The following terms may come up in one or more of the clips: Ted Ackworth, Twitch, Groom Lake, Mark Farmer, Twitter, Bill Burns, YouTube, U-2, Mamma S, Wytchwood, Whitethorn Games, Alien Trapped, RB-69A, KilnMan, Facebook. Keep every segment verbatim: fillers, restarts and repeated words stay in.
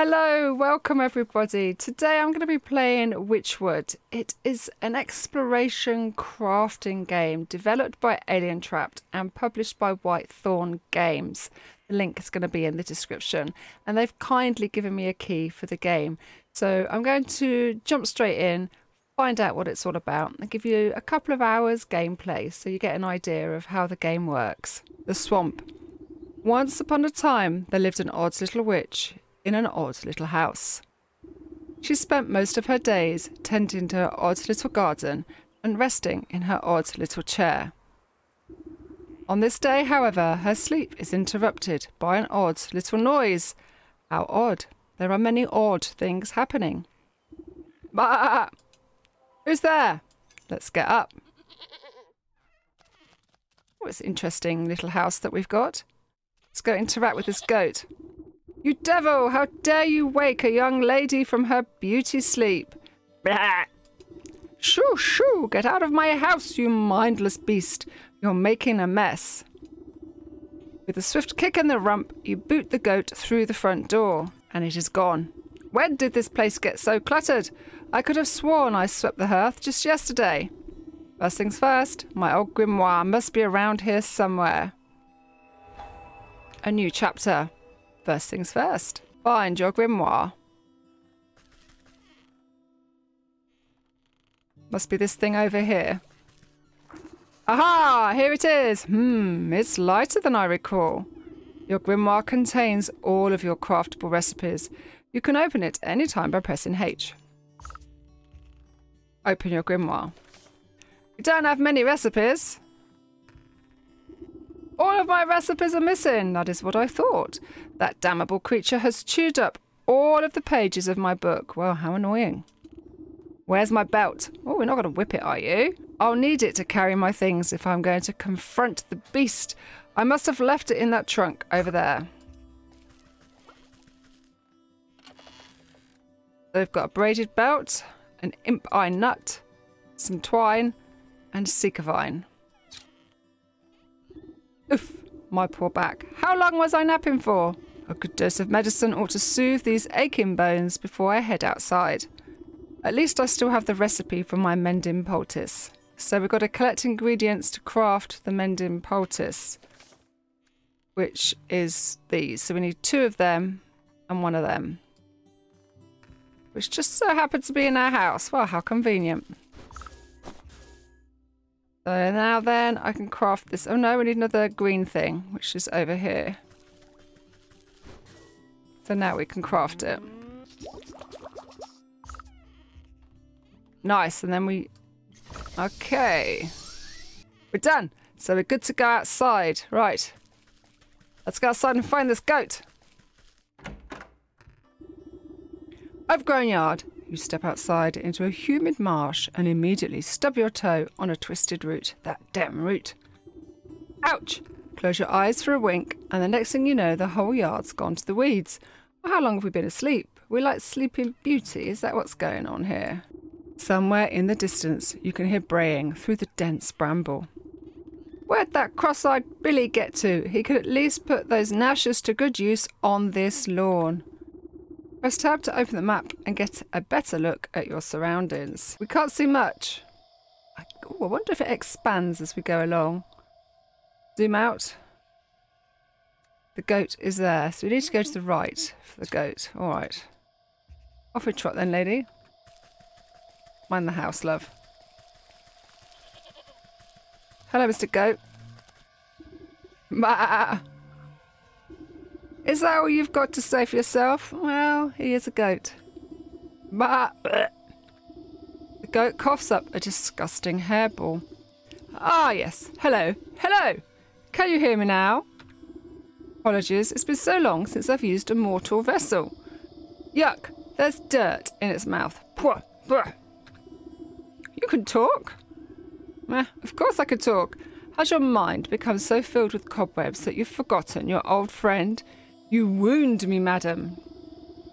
Hello, welcome everybody. Today I'm going to be playing Wytchwood. It is an exploration crafting game developed by Alien Trapped and published by Whitethorn Games. The link is going to be in the description, and they've kindly given me a key for the game. So I'm going to jump straight in, find out what it's all about, and give you a couple of hours gameplay so you get an idea of how the game works. The swamp. Once upon a time, there lived an odd little witch in an odd little house. She spent most of her days tending to her odd little garden and resting in her odd little chair. On this day, however, her sleep is interrupted by an odd little noise. How odd! There are many odd things happening. Bah! Who's there? Let's get up. Oh, it's an interesting little house that we've got. Let's go interact with this goat. You devil, how dare you wake a young lady from her beauty sleep? Blah! Shoo, shoo, get out of my house, you mindless beast. You're making a mess. With a swift kick in the rump, you boot the goat through the front door, and it is gone. When did this place get so cluttered? I could have sworn I swept the hearth just yesterday. First things first, my old grimoire must be around here somewhere. A new chapter. First things first, find your grimoire. Must be this thing over here. Aha! Here it is! Hmm, it's lighter than I recall. Your grimoire contains all of your craftable recipes. You can open it anytime by pressing H. Open your grimoire. You don't have many recipes. All of my recipes are missing. That is what I thought. That damnable creature has chewed up all of the pages of my book. Well, how annoying. Where's my belt? Oh, we're not going to whip it, are you? I'll need it to carry my things if I'm going to confront the beast. I must have left it in that trunk over there. They've got a braided belt, an imp eye nut, some twine, and seeker vine. Oof, my poor back. How long was I napping for? A good dose of medicine ought to soothe these aching bones before I head outside. At least I still have the recipe for my mending poultice. So we've got to collect ingredients to craft the mending poultice, which is these. So we need two of them and one of them, which just so happened to be in our house. Well, how convenient. So now then, I can craft this. Oh no, we need another green thing, which is over here. So now we can craft it. Nice, and then we... Okay. We're done. So we're good to go outside. Right. Let's go outside and find this goat. Overgrown yard. You step outside into a humid marsh and immediately stub your toe on a twisted root. That damn root. Ouch! Close your eyes for a wink, and the next thing you know, the whole yard's gone to the weeds. Well, how long have we been asleep? We're like Sleeping Beauty. Is that what's going on here? Somewhere in the distance, you can hear braying through the dense bramble. Where'd that cross-eyed Billy get to? He could at least put those gnashes to good use on this lawn. Press tab to open the map and get a better look at your surroundings. We can't see much. I, ooh, I wonder if it expands as we go along. Zoom out. The goat is there, so we need to go to the right for the goat. All right. Off we trot then, lady. Mind the house, love. Hello, Mister Goat. Bah! Is that all you've got to say for yourself? Well, he is a goat. Bah! The goat coughs up a disgusting hairball. Ah, yes. Hello. Hello! Can you hear me now? Apologies, it's been so long since I've used a mortal vessel. Yuck! There's dirt in its mouth. Pwah! Pwah! You can talk? Eh, of course I can talk. Has your mind become so filled with cobwebs that you've forgotten your old friend? You wound me, madam.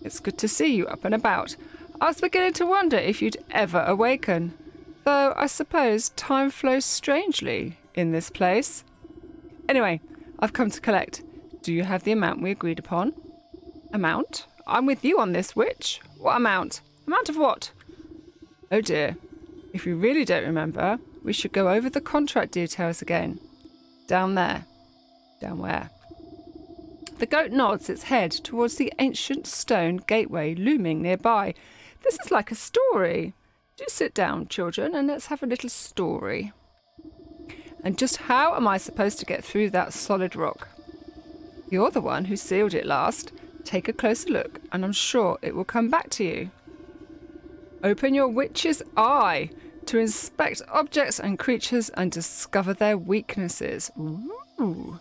It's good to see you up and about. I was beginning to wonder if you'd ever awaken. Though I suppose time flows strangely in this place. Anyway, I've come to collect. Do you have the amount we agreed upon? Amount? I'm with you on this, witch. What amount? Amount of what? Oh dear. If you really don't remember, we should go over the contract details again. Down there. Down where? The goat nods its head towards the ancient stone gateway looming nearby. This is like a story. Do sit down, children, and let's have a little story. And just how am I supposed to get through that solid rock? You're the one who sealed it last. Take a closer look, and I'm sure it will come back to you. Open your witch's eye to inspect objects and creatures and discover their weaknesses. Ooh.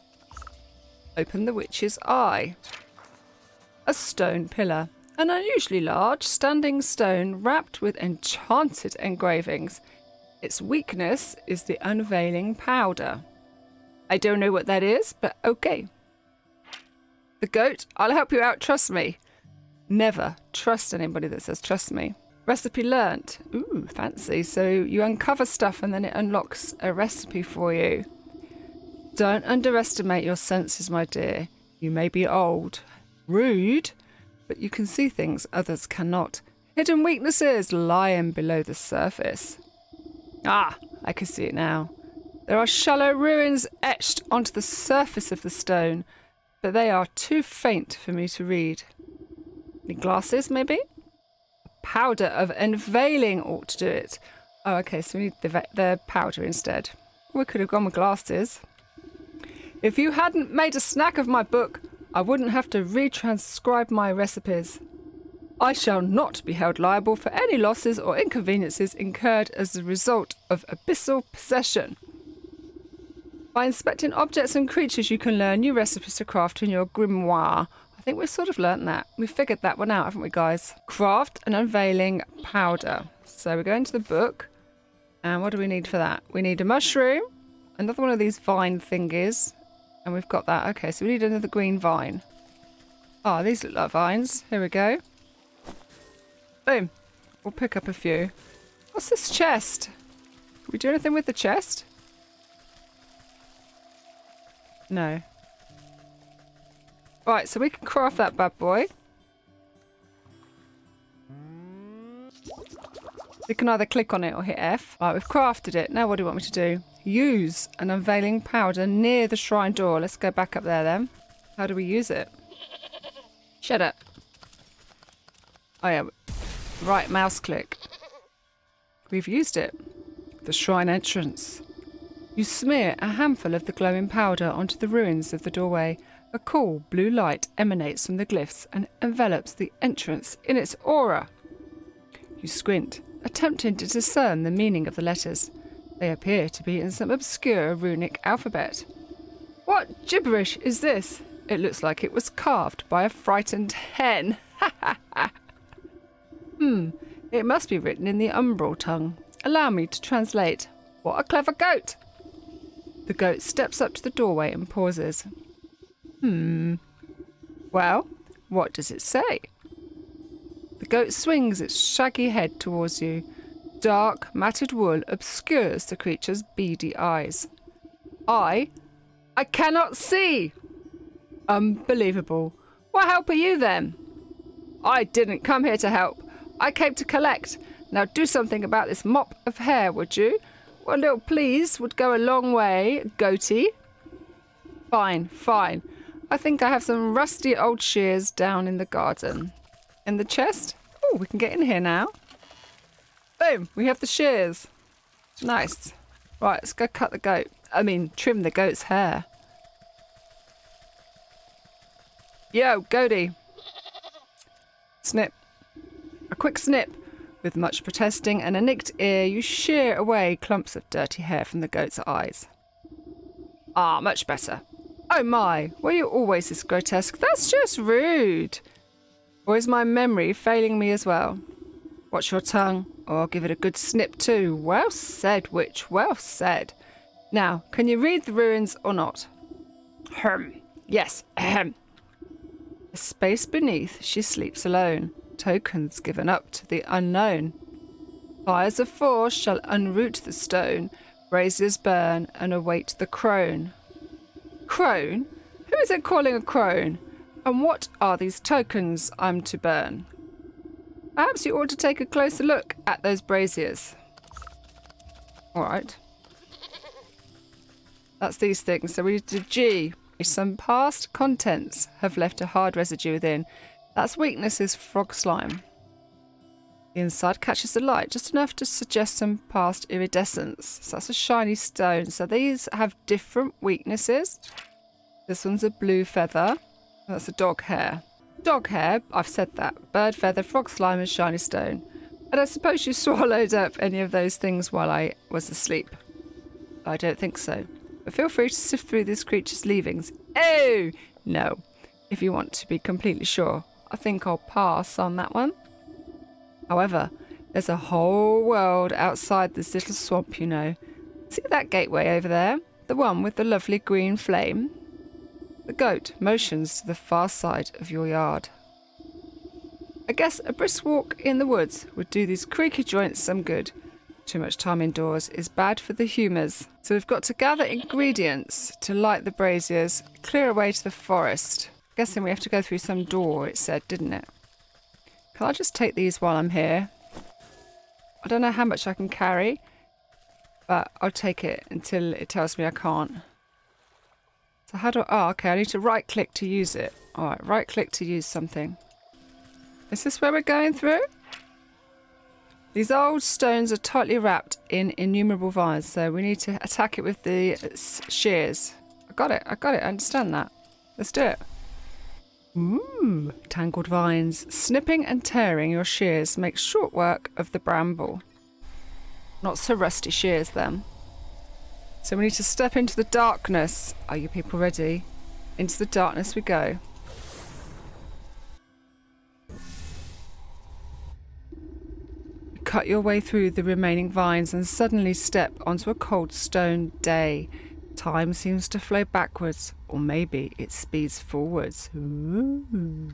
Open the witch's eye. A stone pillar. An unusually large standing stone wrapped with enchanted engravings. Its weakness is the unveiling powder. I don't know what that is, but okay. The goat, I'll help you out, trust me. Never trust anybody that says trust me. Recipe learnt. Ooh, fancy. So you uncover stuff and then it unlocks a recipe for you. Don't underestimate your senses, my dear. You may be old, rude, but you can see things others cannot. Hidden weaknesses lying below the surface. Ah, I can see it now. There are shallow ruins etched onto the surface of the stone, but they are too faint for me to read. Any glasses, maybe? A powder of unveiling ought to do it. Oh, okay, so we need the, the powder instead. We could have gone with glasses. If you hadn't made a snack of my book, I wouldn't have to retranscribe my recipes. I shall not be held liable for any losses or inconveniences incurred as the result of abyssal possession. By inspecting objects and creatures, you can learn new recipes to craft in your grimoire. I think we've sort of learnt that. We figured that one out, haven't we, guys? Craft an unveiling powder. So we go into the book. And what do we need for that? We need a mushroom, another one of these vine thingies. And we've got that. Okay, so we need another green vine. Ah, oh, these look like vines. Here we go. Boom. We'll pick up a few. What's this chest? Can we do anything with the chest? No. Right, so we can craft that bad boy. We can either click on it or hit F. Right, we've crafted it. Now what do you want me to do? Use an unveiling powder near the shrine door. Let's go back up there then. How do we use it? Shut up. Oh yeah. Right mouse click. We've used it. The shrine entrance. You smear a handful of the glowing powder onto the ruins of the doorway. A cool blue light emanates from the glyphs and envelops the entrance in its aura. You squint, attempting to discern the meaning of the letters. They appear to be in some obscure runic alphabet. What gibberish is this? It looks like it was carved by a frightened hen. Ha ha ha. Hmm, it must be written in the umbral tongue. Allow me to translate. What a clever goat! The goat steps up to the doorway and pauses. Hmm. Well, what does it say? The goat swings its shaggy head towards you. Dark, matted wool obscures the creature's beady eyes. I... I cannot see! Unbelievable. What help are you then? I didn't come here to help. I came to collect. Now do something about this mop of hair, would you? One little please would go a long way, goatee. Fine, fine. I think I have some rusty old shears down in the garden. In the chest? Oh, we can get in here now. Boom, we have the shears. Nice. Right, let's go cut the goat. I mean, trim the goat's hair. Yo, goatee. Snip. A quick snip. With much protesting and a nicked ear, you shear away clumps of dirty hair from the goat's eyes. Ah, much better. Oh my, were you always this grotesque? That's just rude. Or is my memory failing me as well? Watch your tongue, or I'll give it a good snip too. Well said, witch, well said. Now, can you read the ruins or not? Ahem. Yes, ahem. A space beneath, she sleeps alone. Tokens given up to the unknown. Fires of force shall unroot the stone, braziers burn and await the crone. Crone? Who is it calling a crone? And what are these tokens I'm to burn? Perhaps you ought to take a closer look at those braziers. All right. That's these things. So we need to G. Some past contents have left a hard residue within. That's weakness is frog slime. The inside catches the light, just enough to suggest some past iridescence. So that's a shiny stone. So these have different weaknesses. This one's a blue feather. That's a dog hair. Dog hair, I've said that. Bird feather, frog slime and shiny stone. And I suppose you swallowed up any of those things while I was asleep. I don't think so. But feel free to sift through this creature's leavings. Oh, no. If you want to be completely sure, I think I'll pass on that one. However, there's a whole world outside this little swamp, you know. See that gateway over there? The one with the lovely green flame? The goat motions to the far side of your yard. I guess a brisk walk in the woods would do these creaky joints some good. Too much time indoors is bad for the humours. So we've got to gather ingredients to light the braziers, clear away to the forest. I'm guessing we have to go through some door, it said, didn't it? Can I just take these while I'm here? I don't know how much I can carry, but I'll take it until it tells me I can't. So how do I... Oh, okay, I need to right-click to use it. All right, right-click to use something. Is this where we're going through? These old stones are tightly wrapped in innumerable vines, so we need to attack it with the shears. I got it, I got it, I understand that. Let's do it. Ooh, tangled vines. Snipping and tearing your shears makes short work of the bramble. Not so rusty shears then. So we need to step into the darkness. Are you people ready? Into the darkness we go. Cut your way through the remaining vines and suddenly step onto a cold stone day. Time seems to flow backwards, or maybe it speeds forwards. Ooh.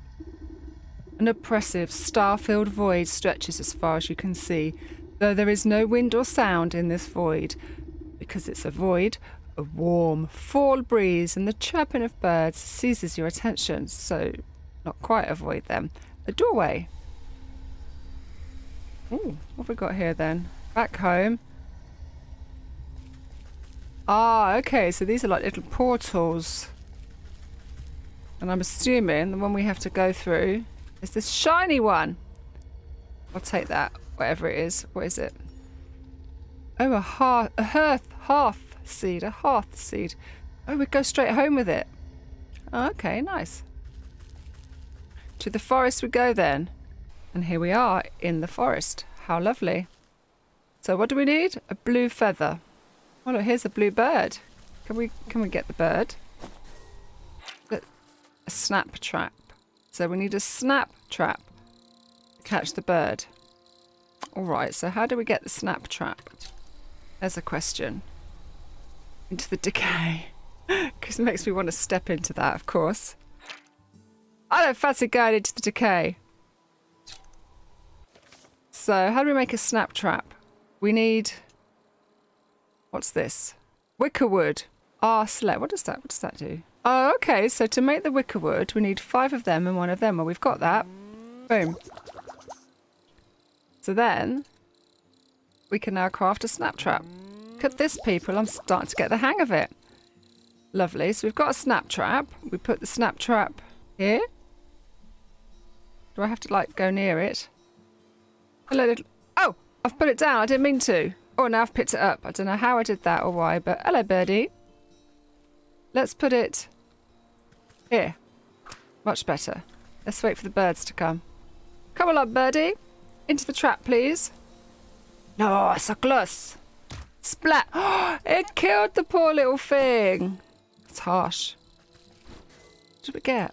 An oppressive, star-filled void stretches as far as you can see, though there is no wind or sound in this void. Because it's a void, a warm fall breeze and the chirping of birds seizes your attention, so not quite a void then. A doorway. Ooh, what have we got here then? Back home. Ah, okay, so these are like little portals. And I'm assuming the one we have to go through is this shiny one. I'll take that, whatever it is. What is it? Oh, a hearth, a hearth, hearth seed, a hearth seed. Oh, we go straight home with it. Oh, okay, nice. To the forest we go then. And here we are in the forest. How lovely. So what do we need? A blue feather. Oh look, here's a blue bird. Can we can we get the bird? A snap trap. So we need a snap trap to catch the bird. Alright, so how do we get the snap trap? There's a question. Into the decay. Because it makes me want to step into that, of course. I don't fancy going into the decay. So how do we make a snap trap? We need, what's this? Wickerwood. Ah, select. What does that, what does that do? Oh, okay. So to make the wickerwood, we need five of them and one of them. Well, we've got that. Boom. So then we can now craft a snap trap. Look at this, people. I'm starting to get the hang of it. Lovely. So we've got a snap trap. We put the snap trap here. Do I have to like go near it? Hello, oh, I've put it down. I didn't mean to. Oh, now I've picked it up. I don't know how I did that or why, but hello, birdie. Let's put it here. Much better. Let's wait for the birds to come. Come along, birdie. Into the trap, please. No, it's a gloss. Splat. Oh, it killed the poor little thing. It's harsh. What did we get?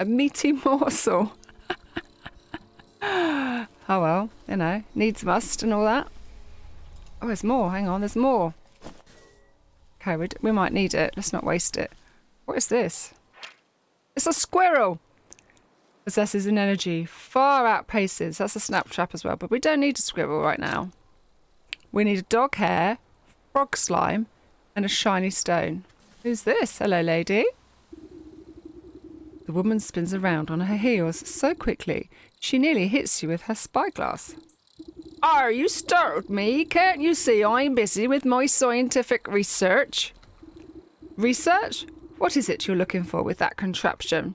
A meaty morsel. Oh well, you know, needs must and all that. Oh, there's more. Hang on, there's more. Okay, we, d we might need it. Let's not waste it. What is this? It's a squirrel. Possesses an energy far outpaces. That's a snap trap as well, but we don't need a squirrel right now. We need a dog hair, frog slime, and a shiny stone. Who's this? Hello, lady. The woman spins around on her heels so quickly she nearly hits you with her spyglass. Are you startled me? Can't you see I'm busy with my scientific research? Research? What is it you're looking for with that contraption?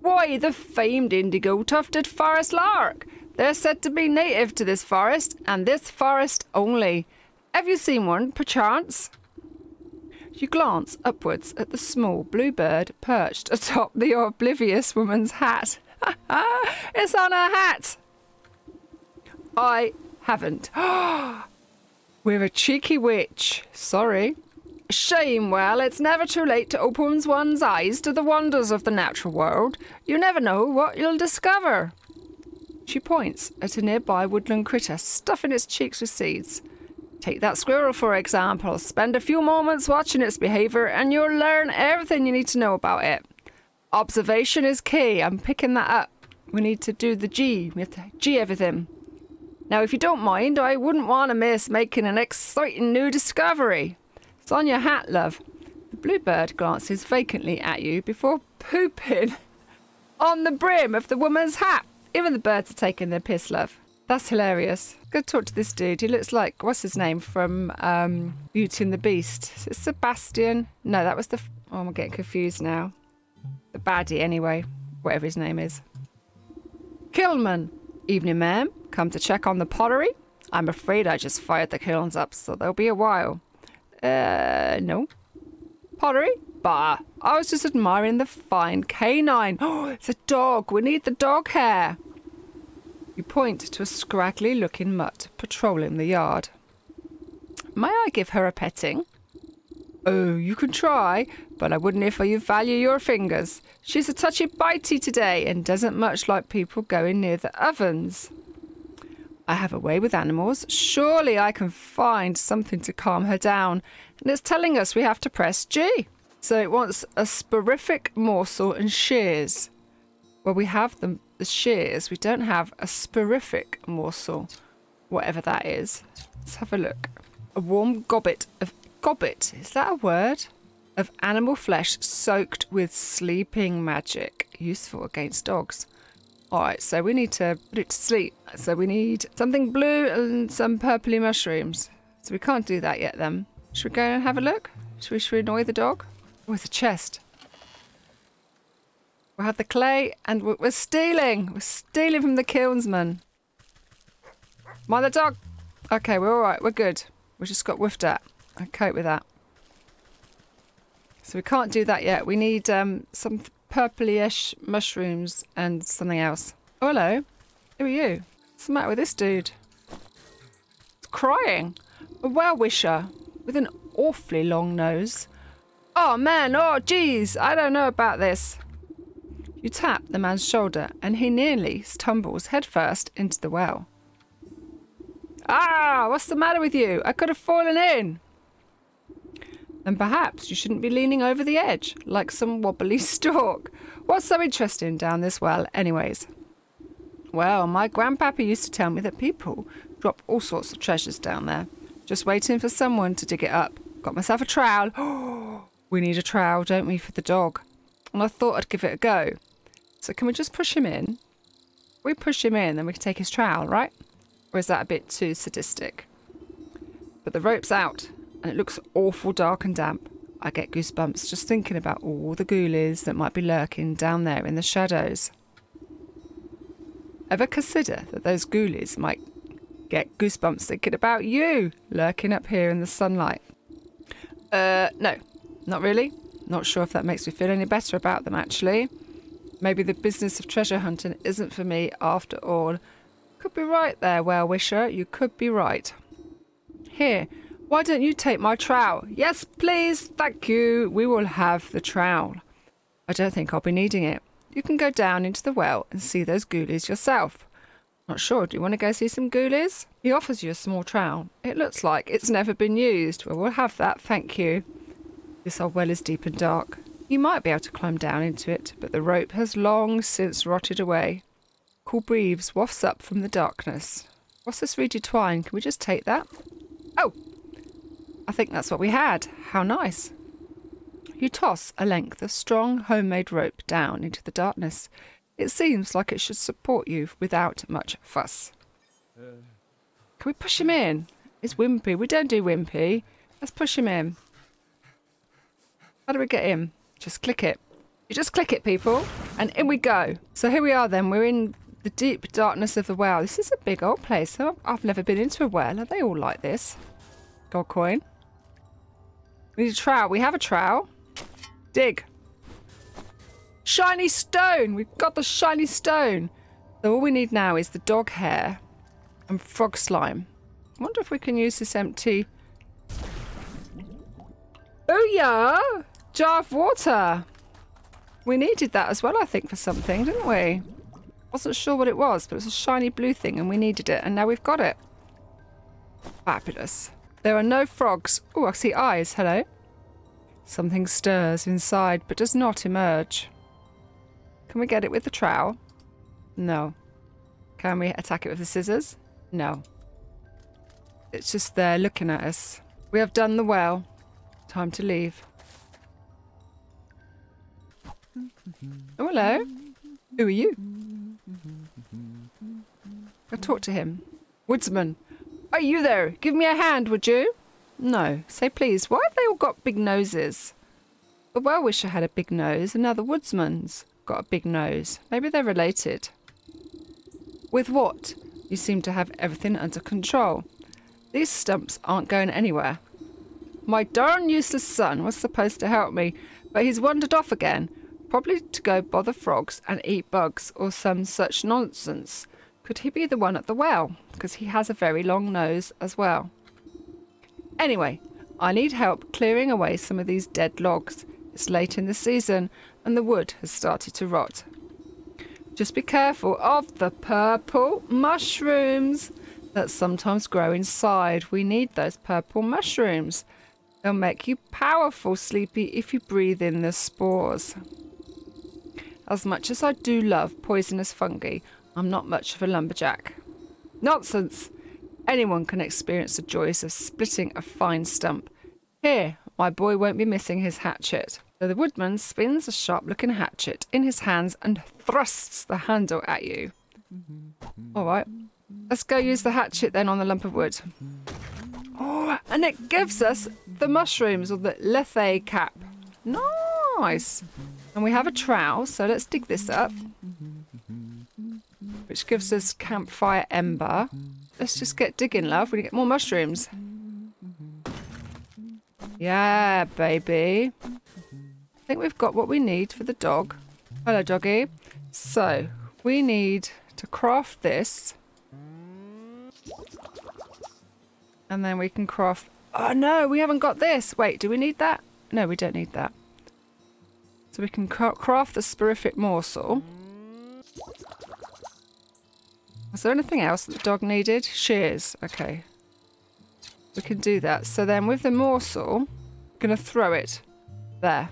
Why, the famed indigo-tufted forest lark. They're said to be native to this forest, and this forest only. Have you seen one, perchance? You glance upwards at the small blue bird perched atop the oblivious woman's hat. Ha ha! It's on her hat! I haven't. We're a cheeky witch. Sorry. Shame, well, it's never too late to open one's eyes to the wonders of the natural world. You never know what you'll discover. She points at a nearby woodland critter stuffing its cheeks with seeds. Take that squirrel, for example. Spend a few moments watching its behaviour and you'll learn everything you need to know about it. Observation is key. I'm picking that up. We need to do the G. We have to G everything. Now, if you don't mind, I wouldn't want to miss making an exciting new discovery. It's on your hat, love. The bluebird glances vacantly at you before pooping on the brim of the woman's hat. Even the birds are taking their piss, love. That's hilarious. Go talk to this dude. He looks like, what's his name, from um, Beauty and the Beast. Is it Sebastian? No, that was the... Oh, I'm getting confused now. The baddie, anyway. Whatever his name is. Kilman. Evening, ma'am. Come to check on the pottery? I'm afraid I just fired the kilns up, so there'll be a while. Uh, no. Pottery? Bah. I was just admiring the fine canine. Oh, it's a dog. We need the dog hair. You point to a scraggly-looking mutt patrolling the yard. May I give her a petting? Oh, you can try, but I wouldn't if you value your fingers. She's a touchy-bitey today and doesn't much like people going near the ovens. I have a way with animals. Surely I can find something to calm her down. And it's telling us we have to press G. So it wants a sporific morsel and shears. Well, we have the, the shears. We don't have a sporific morsel, whatever that is. Let's have a look. A warm gobbet of... Gobbet, is that a word? Of animal flesh soaked with sleeping magic. Useful against dogs. Alright, so we need to put it to sleep. So we need something blue and some purpley mushrooms. So we can't do that yet then. Should we go and have a look? Should we, should we annoy the dog? Oh, it's a chest. We'll have the clay and we're, we're stealing. We're stealing from the kilnsman. Mind the dog. Okay, we're alright. We're good. We just got woofed at. I cope with that. So we can't do that yet. We need um, some... purplyish mushrooms and something else. Oh, hello. Who are you? What's the matter with this dude? It's crying. A well-wisher with an awfully long nose. Oh, man. Oh, geez. I don't know about this. You tap the man's shoulder and he nearly tumbles headfirst into the well. Ah, what's the matter with you? I could have fallen in. And perhaps you shouldn't be leaning over the edge, like some wobbly stork. What's so interesting down this well, anyways? Well, my grandpappy used to tell me that people drop all sorts of treasures down there. Just waiting for someone to dig it up. Got myself a trowel. Oh, we need a trowel, don't we, for the dog? And I thought I'd give it a go. So can we just push him in? If we push him in, then we can take his trowel, right? Or is that a bit too sadistic? But the rope's out. And it looks awful dark and damp. I get goosebumps just thinking about all the ghoulies that might be lurking down there in the shadows. Ever consider that those ghoulies might get goosebumps thinking about you lurking up here in the sunlight? Uh, no, not really. Not sure if that makes me feel any better about them, actually. Maybe the business of treasure hunting isn't for me after all. Could be right there, well-wisher. You could be right. Here. Why don't you take my trowel? Yes, please. Thank you. We will have the trowel. I don't think I'll be needing it. You can go down into the well and see those ghoulies yourself. Not sure. Do you want to go see some ghoulies? He offers you a small trowel. It looks like it's never been used. Well, we'll have that. Thank you. This old well is deep and dark. You might be able to climb down into it, but the rope has long since rotted away. Cool breeze wafts up from the darkness. What's this reedy twine? Can we just take that? Oh! I think that's what we had. How nice. you toss a length of strong homemade rope down into the darkness. It seems like it should support you without much fuss. Can we push him in? It's wimpy. We don't do wimpy. Let's push him in. How do we get him? Just click it. You just click it, people, and in we go. So here we are then. We're in the deep darkness of the well. This is a big old place. I've never been into a well. Are they all like this? Gold coin. We need a trowel. We have a trowel. Dig. Shiny stone. We've got the shiny stone. So all we need now is the dog hair and frog slime. I wonder if we can use this empty... Oh yeah, jar of water. We needed that as well, I think, for something, didn't we? Wasn't sure what it was, but it was a shiny blue thing and we needed it, and now we've got it. Fabulous. There are no frogs. Oh, I see eyes. Hello. Something stirs inside but does not emerge. Can we get it with the trowel? No. Can we attack it with the scissors? No. It's just there looking at us. We have done the well. Time to leave. Oh, hello. Who are you? I'll talk to him. Woodsman. Are you there? Give me a hand, would you? No. Say please. Why have they all got big noses? The well-wisher had a big nose and now the woodsman's got a big nose. Maybe they're related. With what? You seem to have everything under control. These stumps aren't going anywhere. My darn useless son was supposed to help me, but he's wandered off again, probably to go bother frogs and eat bugs or some such nonsense. Could he be the one at the well? Because he has a very long nose as well. Anyway, I need help clearing away some of these dead logs. It's late in the season and the wood has started to rot. Just be careful of the purple mushrooms that sometimes grow inside. We need those purple mushrooms. They'll make you powerful, Sleepy, if you breathe in the spores. As much as I do love poisonous fungi, I'm not much of a lumberjack. Nonsense! Anyone can experience the joys of splitting a fine stump. Here, my boy won't be missing his hatchet. So the woodman spins a sharp-looking hatchet in his hands and thrusts the handle at you. All right, let's go use the hatchet then on the lump of wood. Oh, and it gives us the mushrooms, or the lethe cap. Nice. And we have a trowel, so let's dig this up, which gives us campfire ember. Let's just get digging, love. We need to get more mushrooms. Yeah, baby. I think we've got what we need for the dog. Hello, doggy. So we need to craft this. And then we can craft... Oh, no, we haven't got this. Wait, do we need that? No, we don't need that. So we can craft the sporific morsel. Is there anything else that the dog needed? Shears. Okay. We can do that. So then with the morsel, I'm going to throw it there.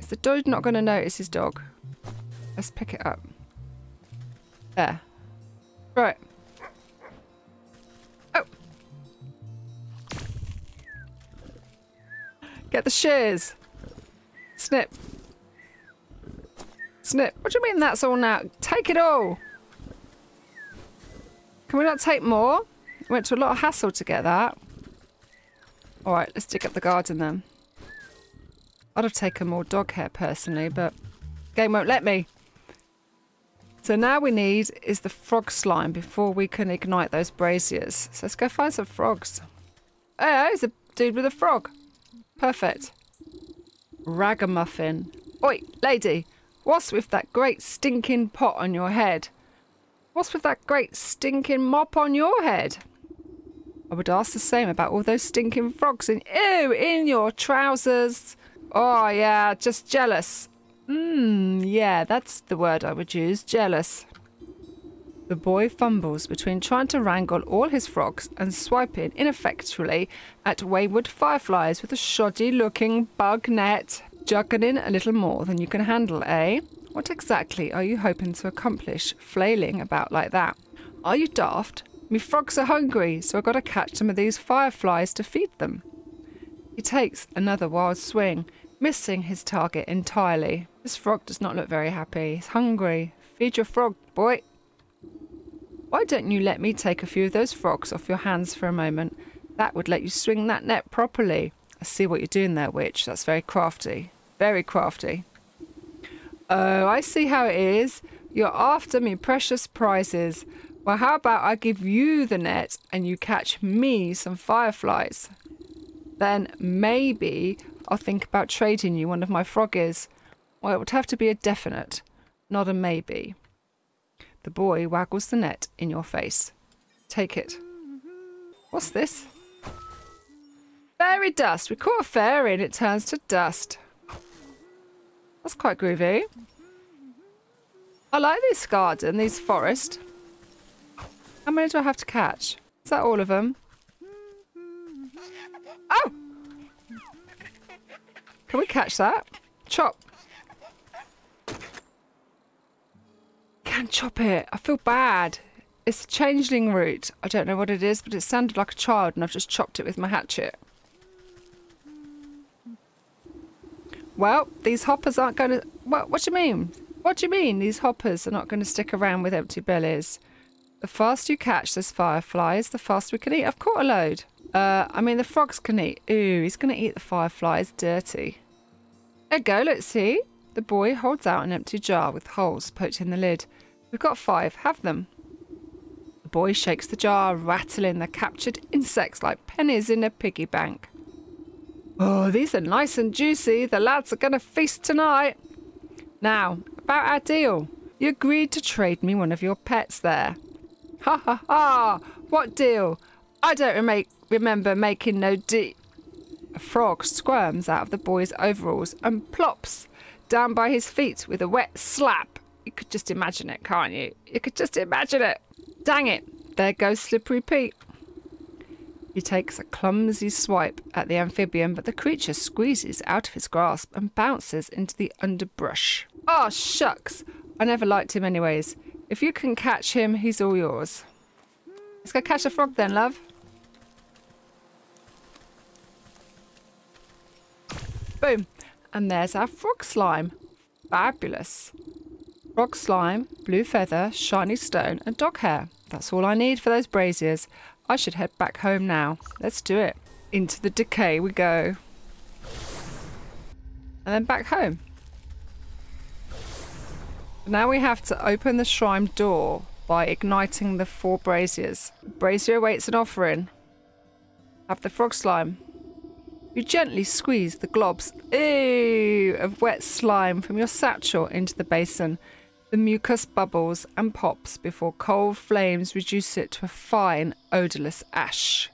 Is the dog not going to notice his dog? Let's pick it up. There. Right. Get the shears. Snip. Snip. What do you mean that's all now? Take it all. Can we not take more? We went to a lot of hassle to get that. All right, let's dig up the garden then. I'd have taken more dog hair personally, but the game won't let me. So now we need is the frog slime before we can ignite those braziers. So let's go find some frogs. Oh, there's a dude with a frog. Perfect. Ragamuffin. Oi, lady, what's with that great stinking pot on your head? What's with that great stinking mop on your head? I would ask the same about all those stinking frogs in, ew, in your trousers. Oh, yeah, just jealous. Mmm, yeah, that's the word I would use, jealous. The boy fumbles between trying to wrangle all his frogs and swiping ineffectually at wayward fireflies with a shoddy-looking bug net. Juggling a little more than you can handle, eh? What exactly are you hoping to accomplish flailing about like that? Are you daft? Me frogs are hungry, so I've got to catch some of these fireflies to feed them. He takes another wild swing, missing his target entirely. This frog does not look very happy. He's hungry. Feed your frog, boy. Why don't you let me take a few of those frogs off your hands for a moment? That would let you swing that net properly. I see what you're doing there, witch. That's very crafty. Very crafty. Oh, I see how it is. You're after me precious prizes. Well, how about I give you the net and you catch me some fireflies? Then maybe I'll think about trading you one of my froggies. Well, it would have to be a definite, not a maybe. The boy waggles the net in your face. Take it. What's this? Fairy dust. We caught a fairy and it turns to dust. That's quite groovy. I like this garden, these forests. How many do I have to catch? Is that all of them? Oh! Can we catch that? Chop. Can chop it. I feel bad. It's a changeling root. I don't know what it is, but it sounded like a child and I've just chopped it with my hatchet. Well, these hoppers aren't going to... What, what do you mean? What do you mean these hoppers are not going to stick around with empty bellies? The faster you catch those fireflies, the faster we can eat. I've caught a load. Uh, I mean, the frogs can eat. Ooh, he's going to eat the fireflies dirty. There you go, let's see. The boy holds out an empty jar with holes poked in the lid. We've got five. Have them. The boy shakes the jar, rattling the captured insects like pennies in a piggy bank. Oh, these are nice and juicy. The lads are going to feast tonight. Now, about our deal. You agreed to trade me one of your pets there. Ha ha ha! What deal? I don't make, remember making no deal. A frog squirms out of the boy's overalls and plops down by his feet with a wet slap. You could just imagine it, can't you? You could just imagine it. Dang it. There goes Slippery Pete. He takes a clumsy swipe at the amphibian, but the creature squeezes out of his grasp and bounces into the underbrush. Oh, shucks. I never liked him anyways. If you can catch him, he's all yours. Let's go catch a frog then, love. Boom. And there's our frog slime. Fabulous. Frog slime, blue feather, shiny stone and dog hair. That's all I need for those braziers. I should head back home now. Let's do it. Into the decay we go. And then back home. Now we have to open the shrine door by igniting the four braziers. The brazier awaits an offering. Have the frog slime. You gently squeeze the globs ew, of wet slime from your satchel into the basin. The mucus bubbles and pops before cold flames reduce it to a fine, odourless ash.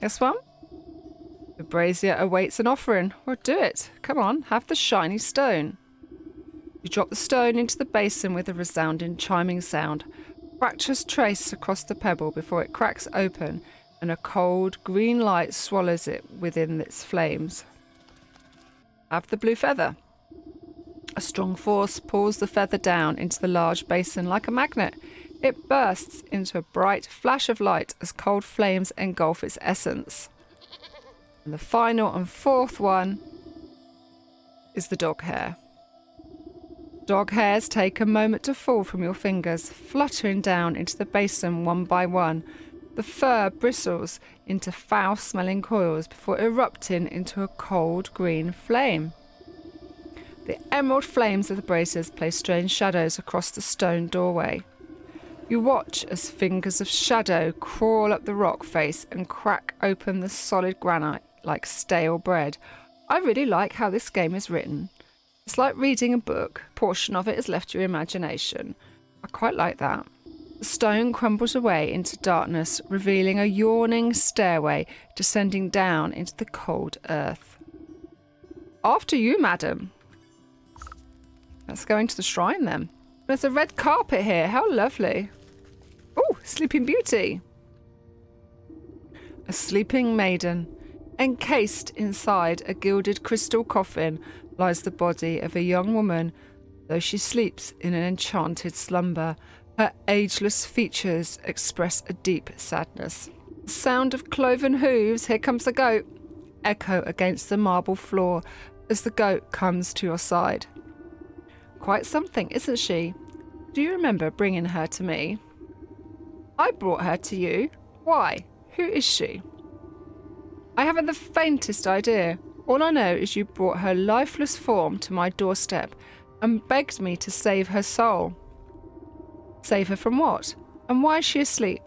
This one? The brazier awaits an offering. Well, do it. Come on, have the shiny stone. You drop the stone into the basin with a resounding chiming sound. Fractures trace across the pebble before it cracks open and a cold green light swallows it within its flames. Have the blue feather. A strong force pulls the feather down into the large basin like a magnet. It bursts into a bright flash of light as cold flames engulf its essence. And the final and fourth one is the dog hair. Dog hairs take a moment to fall from your fingers, fluttering down into the basin one by one. The fur bristles into foul-smelling coils before erupting into a cold green flame. The emerald flames of the braziers play strange shadows across the stone doorway. You watch as fingers of shadow crawl up the rock face and crack open the solid granite like stale bread. I really like how this game is written. It's like reading a book. A portion of it is left to your imagination. I quite like that. The stone crumbles away into darkness, revealing a yawning stairway descending down into the cold earth. After you, madam. Let's go into the shrine then. There's a red carpet here. How lovely. Oh, Sleeping Beauty. A sleeping maiden. Encased inside a gilded crystal coffin lies the body of a young woman, though she sleeps in an enchanted slumber. Her ageless features express a deep sadness. The sound of cloven hooves, here comes the goat, echo against the marble floor as the goat comes to your side. Quite something, isn't she? Do you remember bringing her to me? I brought her to you. Why? Who is she? I haven't the faintest idea. All I know is you brought her lifeless form to my doorstep and begged me to save her soul. Save her from what? And why is she asleep?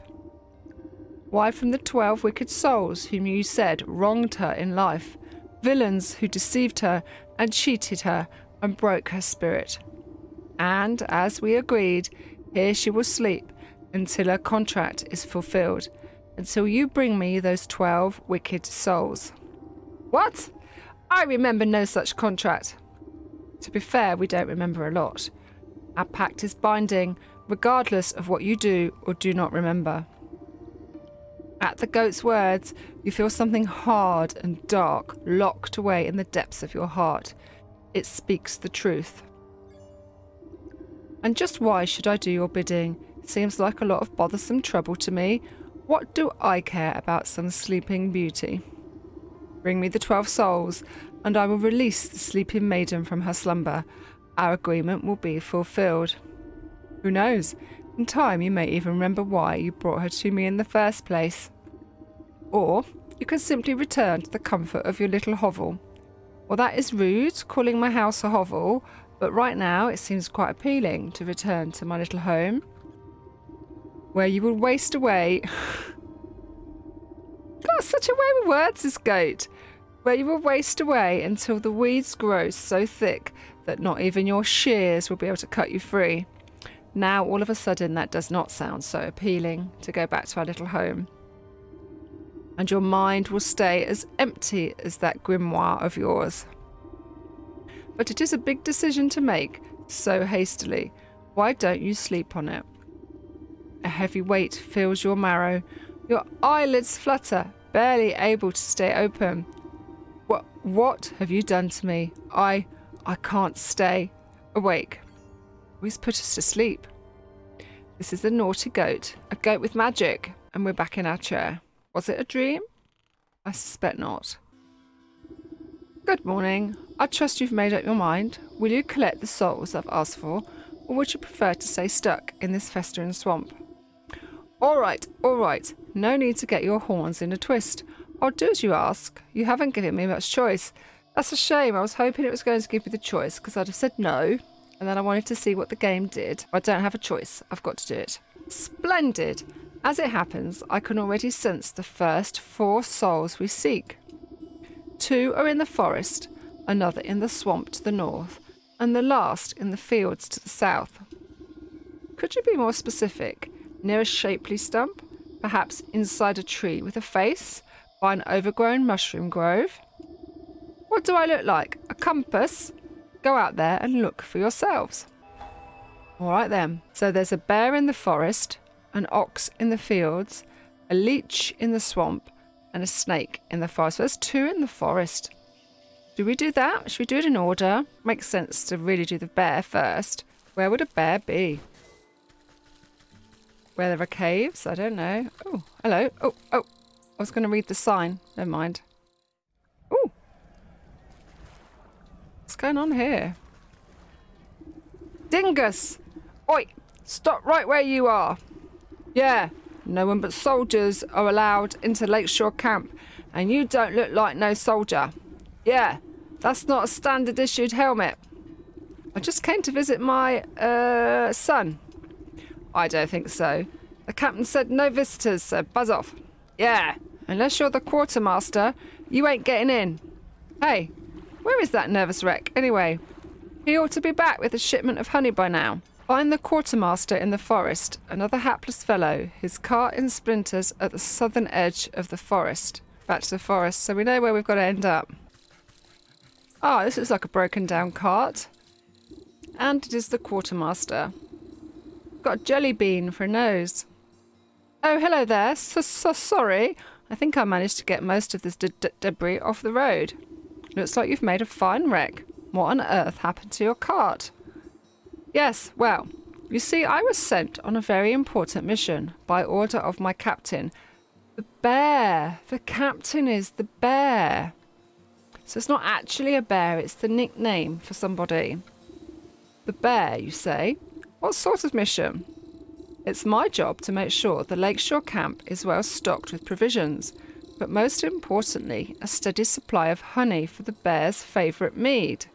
Why, from the twelve wicked souls whom you said wronged her in life, villains who deceived her and cheated her and broke her spirit. And, as we agreed, here she will sleep until her contract is fulfilled, until you bring me those twelve wicked souls. What? I remember no such contract. To be fair, we don't remember a lot. Our pact is binding, regardless of what you do or do not remember. At the goat's words, you feel something hard and dark locked away in the depths of your heart. It speaks the truth. And just why should I do your bidding? Seems like a lot of bothersome trouble to me. What do I care about some sleeping beauty? Bring me the twelve souls, and I will release the sleeping maiden from her slumber. Our agreement will be fulfilled. Who knows? In time, you may even remember why you brought her to me in the first place. Or you can simply return to the comfort of your little hovel. Well, that is rude, calling my house a hovel, but right now it seems quite appealing to return to my little home, where you will waste away. God, such a way with words, this goat. Where you will waste away until the weeds grow so thick that not even your shears will be able to cut you free. Now, all of a sudden, that does not sound so appealing to go back to our little home. And your mind will stay as empty as that grimoire of yours. But it is a big decision to make so hastily. Why don't you sleep on it? A heavy weight fills your marrow. Your eyelids flutter, barely able to stay open. What, what have you done to me? I, I can't stay awake. Always put us to sleep. This is the naughty goat, a goat with magic, and we're back in our chair. Was it a dream? I suspect not. Good morning. I trust you've made up your mind. Will you collect the souls I've asked for, or would you prefer to stay stuck in this festering swamp? All right, all right. No need to get your horns in a twist. I'll do as you ask. You haven't given me much choice. That's a shame. I was hoping it was going to give me the choice, because I'd have said no, and then I wanted to see what the game did. I don't have a choice. I've got to do it. Splendid! As it happens, I can already sense the first four souls we seek. Two are in the forest, another in the swamp to the north, and the last in the fields to the south. Could you be more specific? Near a shapely stump, perhaps inside a tree with a face, by an overgrown mushroom grove? What do I look like? A compass? Go out there and look for yourselves. All right then. So there's a bear in the forest, an ox in the fields, a leech in the swamp, and a snake in the forest. So there's two in the forest. Do we do that? Should we do it in order? Makes sense to really do the bear first. Where would a bear be? Where there are caves? I don't know. Oh, hello. Oh, oh. I was going to read the sign. Never mind. Oh. What's going on here? Dingus! Oi! Stop right where you are. Yeah. No one but soldiers are allowed into Lakeshore Camp, and you don't look like no soldier. Yeah. That's not a standard issued helmet. I just came to visit my uh, son. I don't think so. The captain said no visitors, so buzz off. Yeah, unless you're the quartermaster, you ain't getting in. Hey, where is that nervous wreck anyway? He ought to be back with a shipment of honey by now. Find the quartermaster in the forest, another hapless fellow, his cart in splinters at the southern edge of the forest. Back to the forest, so we know where we've got to end up. Ah, this looks like a broken down cart. And it is the quartermaster. Got a jelly bean for a nose. Oh, hello there. So, so sorry. I think I managed to get most of this de de debris off the road. Looks like you've made a fine wreck. What on earth happened to your cart? Yes, well, you see, I was sent on a very important mission by order of my captain, The bear. The captain is the bear. So it's not actually a bear, it's the nickname for somebody. The bear, you say? What sort of mission? It's my job to make sure the lakeshore camp is well stocked with provisions, but most importantly, a steady supply of honey for the bear's favourite mead.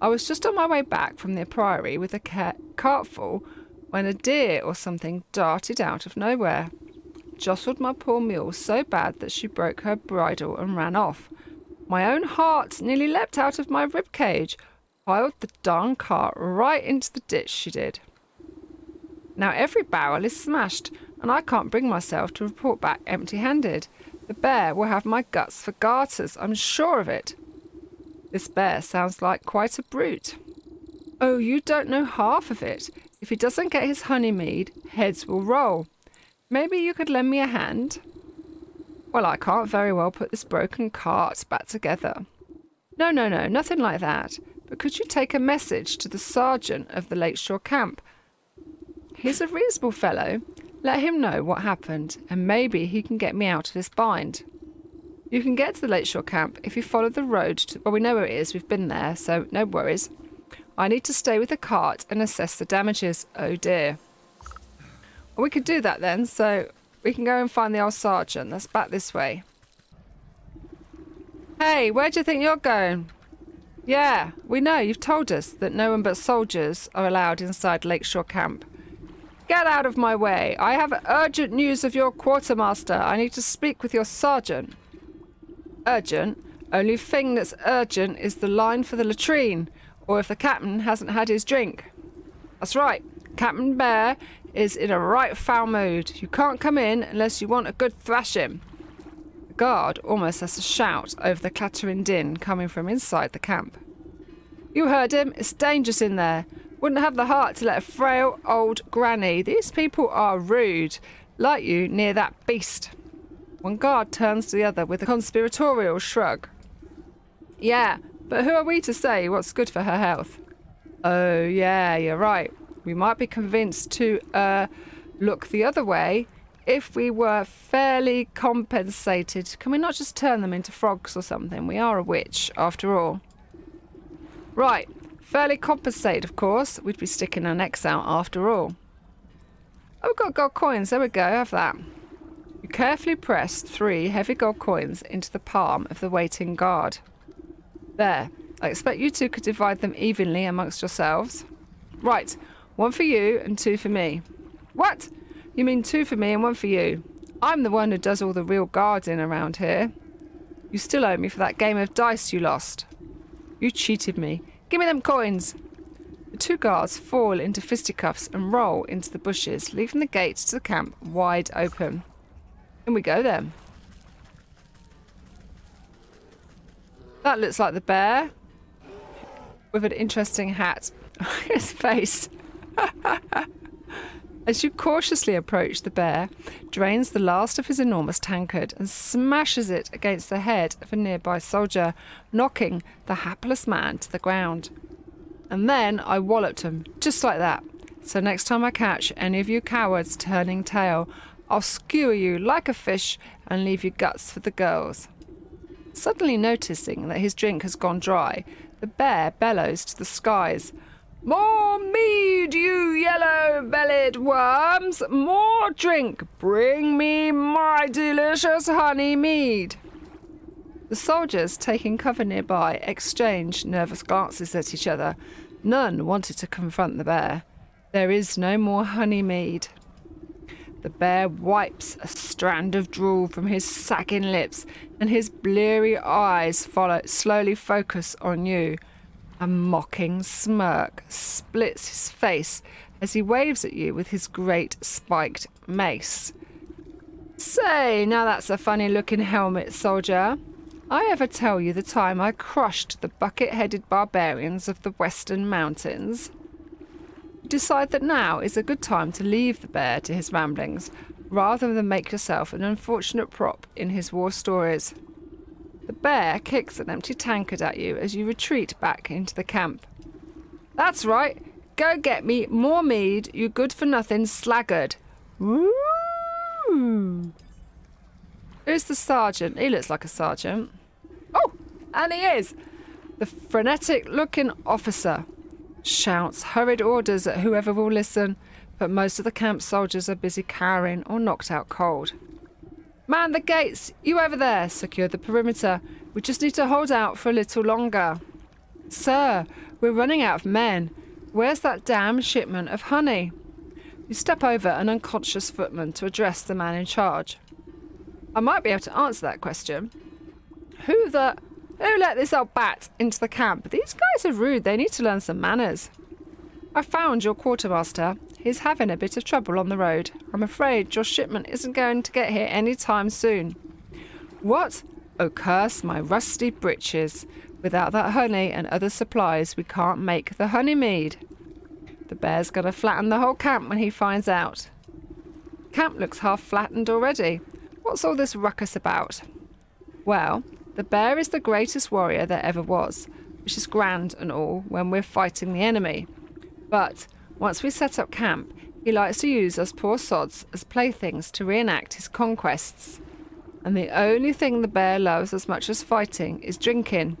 I was just on my way back from the Priory with a cart full when a deer or something darted out of nowhere, jostled my poor mule so bad that she broke her bridle and ran off. My own heart nearly leapt out of my ribcage, piled the darn cart right into the ditch she did. Now every barrel is smashed, and I can't bring myself to report back empty-handed. The bear will have my guts for garters, I'm sure of it. This bear sounds like quite a brute. Oh, you don't know half of it. If he doesn't get his honey mead, heads will roll. Maybe you could lend me a hand? Well, I can't very well put this broken cart back together. No, no, no, nothing like that. But could you take a message to the sergeant of the Lakeshore camp? He's a reasonable fellow. Let him know what happened, and maybe he can get me out of this bind. You can get to the Lakeshore camp if you follow the road to... Well, we know where it is. We've been there, so no worries. I need to stay with the cart and assess the damages. Oh, dear. Well, we could do that then, so we can go and find the old sergeant. That's back this way. Hey, where do you think you're going? Yeah, we know. You've told us that no one but soldiers are allowed inside Lakeshore camp. Get out of my way. I have urgent news of your quartermaster. I need to speak with your sergeant. Urgent? Only thing that's urgent is the line for the latrine, or if the captain hasn't had his drink. That's right. Captain Bear is in a right foul mood. You can't come in unless you want a good thrashing. The guard almost has to shout over the clattering din coming from inside the camp. You heard him. It's dangerous in there. Wouldn't have the heart to let a frail old granny. These people are rude. Like you near that beast. One guard turns to the other with a conspiratorial shrug. Yeah, but who are we to say what's good for her health? Oh, yeah, you're right. We might be convinced to, uh, look the other way if we were fairly compensated. Can we not just turn them into frogs or something? We are a witch, after all. Right. Fairly compensated, of course. We'd be sticking our necks out after all. Oh, we've got gold coins. There we go. Have that. You carefully press three heavy gold coins into the palm of the waiting guard. There. I expect you two could divide them evenly amongst yourselves. Right. One for you and two for me. What? You mean two for me and one for you? I'm the one who does all the real guarding around here. You still owe me for that game of dice you lost. You cheated me. Give me them coins. The two guards fall into fisticuffs and roll into the bushes, leaving the gate to the camp wide open. In we go then. That looks like the bear with an interesting hat on his face. As you cautiously approach, the bear drains the last of his enormous tankard and smashes it against the head of a nearby soldier, knocking the hapless man to the ground. And then I walloped him, just like that. So next time I catch any of you cowards turning tail, I'll skewer you like a fish and leave your guts for the girls. Suddenly noticing that his drink has gone dry, the bear bellows to the skies. More mead, you yellow-bellied worms! More drink! Bring me my delicious honey mead! The soldiers, taking cover nearby, exchange nervous glances at each other. None wanted to confront the bear. There is no more honey mead. The bear wipes a strand of drool from his sagging lips, and his bleary eyes follow, slowly focus on you. A mocking smirk splits his face as he waves at you with his great spiked mace. Say, now that's a funny-looking helmet, soldier. I ever tell you the time I crushed the bucket-headed barbarians of the Western Mountains? You decide that now is a good time to leave the bear to his ramblings, rather than make yourself an unfortunate prop in his war stories. The bear kicks an empty tankard at you as you retreat back into the camp. That's right. Go get me more mead, you good-for-nothing slaggard. Woo! Who's the sergeant? He looks like a sergeant. Oh, and he is. The frenetic-looking officer shouts hurried orders at whoever will listen, but most of the camp soldiers are busy cowering or knocked out cold. Man the gates, you over there, secure the perimeter. We just need to hold out for a little longer. Sir, we're running out of men. Where's that damn shipment of honey? You step over an unconscious footman to address the man in charge. I might be able to answer that question. Who the... Who let this old bat into the camp? These guys are rude. They need to learn some manners. I found your quartermaster. He's having a bit of trouble on the road. I'm afraid your shipment isn't going to get here any time soon. What? Oh, curse my rusty breeches. Without that honey and other supplies, we can't make the honey mead. The bear's going to flatten the whole camp when he finds out. Camp looks half flattened already. What's all this ruckus about? Well, the bear is the greatest warrior there ever was, which is grand and all when we're fighting the enemy. But once we set up camp, he likes to use us poor sods as playthings to reenact his conquests. And the only thing the bear loves as much as fighting is drinking.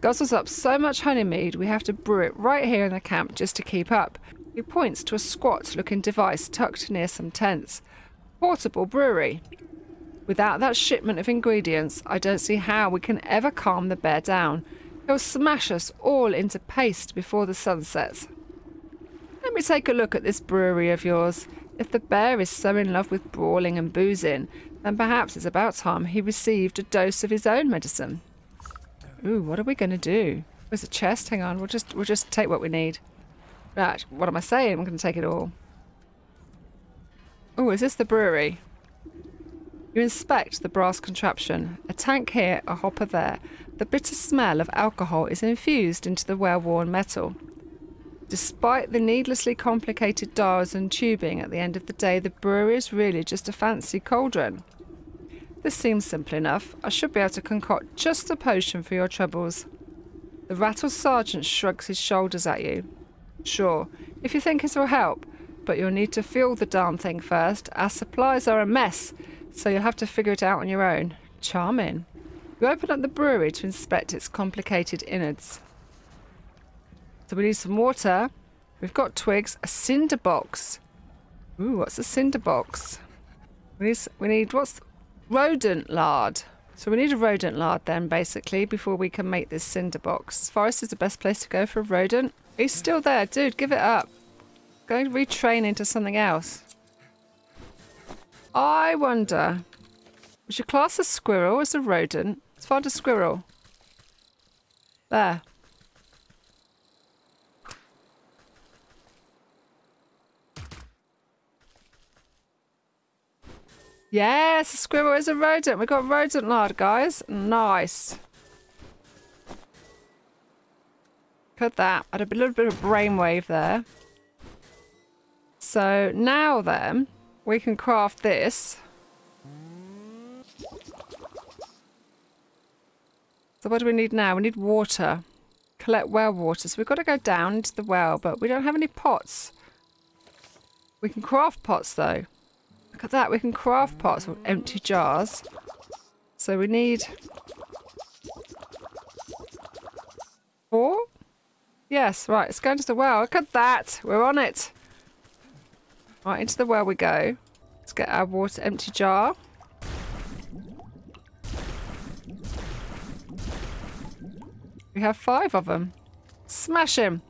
Guzzles up so much honey mead we have to brew it right here in the camp just to keep up. He points to a squat-looking device tucked near some tents. Portable brewery. Without that shipment of ingredients, I don't see how we can ever calm the bear down. He'll smash us all into paste before the sun sets. Let me take a look at this brewery of yours. If the bear is so in love with brawling and boozing, then perhaps it's about time he received a dose of his own medicine. Ooh, what are we going to do? There's a chest. Hang on. We'll just we'll just take what we need. Right. What am I saying? I'm going to take it all. Oh, is this the brewery? You inspect the brass contraption. A tank here, a hopper there. The bitter smell of alcohol is infused into the well-worn metal. Despite the needlessly complicated dials and tubing, at the end of the day, the brewery is really just a fancy cauldron. This seems simple enough. I should be able to concoct just a potion for your troubles. The rattle sergeant shrugs his shoulders at you. Sure, if you think it'll help, but you'll need to fuel the darn thing first. Our supplies are a mess, so you'll have to figure it out on your own. Charming. You open up the brewery to inspect its complicated innards. So we need some water. We've got twigs, a cinder box. Ooh, what's a cinder box? We need, we need what's... rodent lard. So we need a rodent lard then, basically, before we can make this cinder box. Forest is the best place to go for a rodent. He's still there, dude. Give it up. Go retrain into something else. I wonder, would you class a squirrel as a rodent? Let's find a squirrel. There. Yes, a squirrel is a rodent. We've got rodent lard, guys. Nice. Cut that. I had a little bit of brainwave there. So now then, we can craft this. So what do we need now? We need water. Collect well water. So we've got to go down into the well, but we don't have any pots. We can craft pots though. Look at that, we can craft pots or empty jars. So we need four? Yes, right, let's go into the well. Look at that, we're on it. Right, into the well we go. Let's get our water empty jar. We have five of them. Smash him.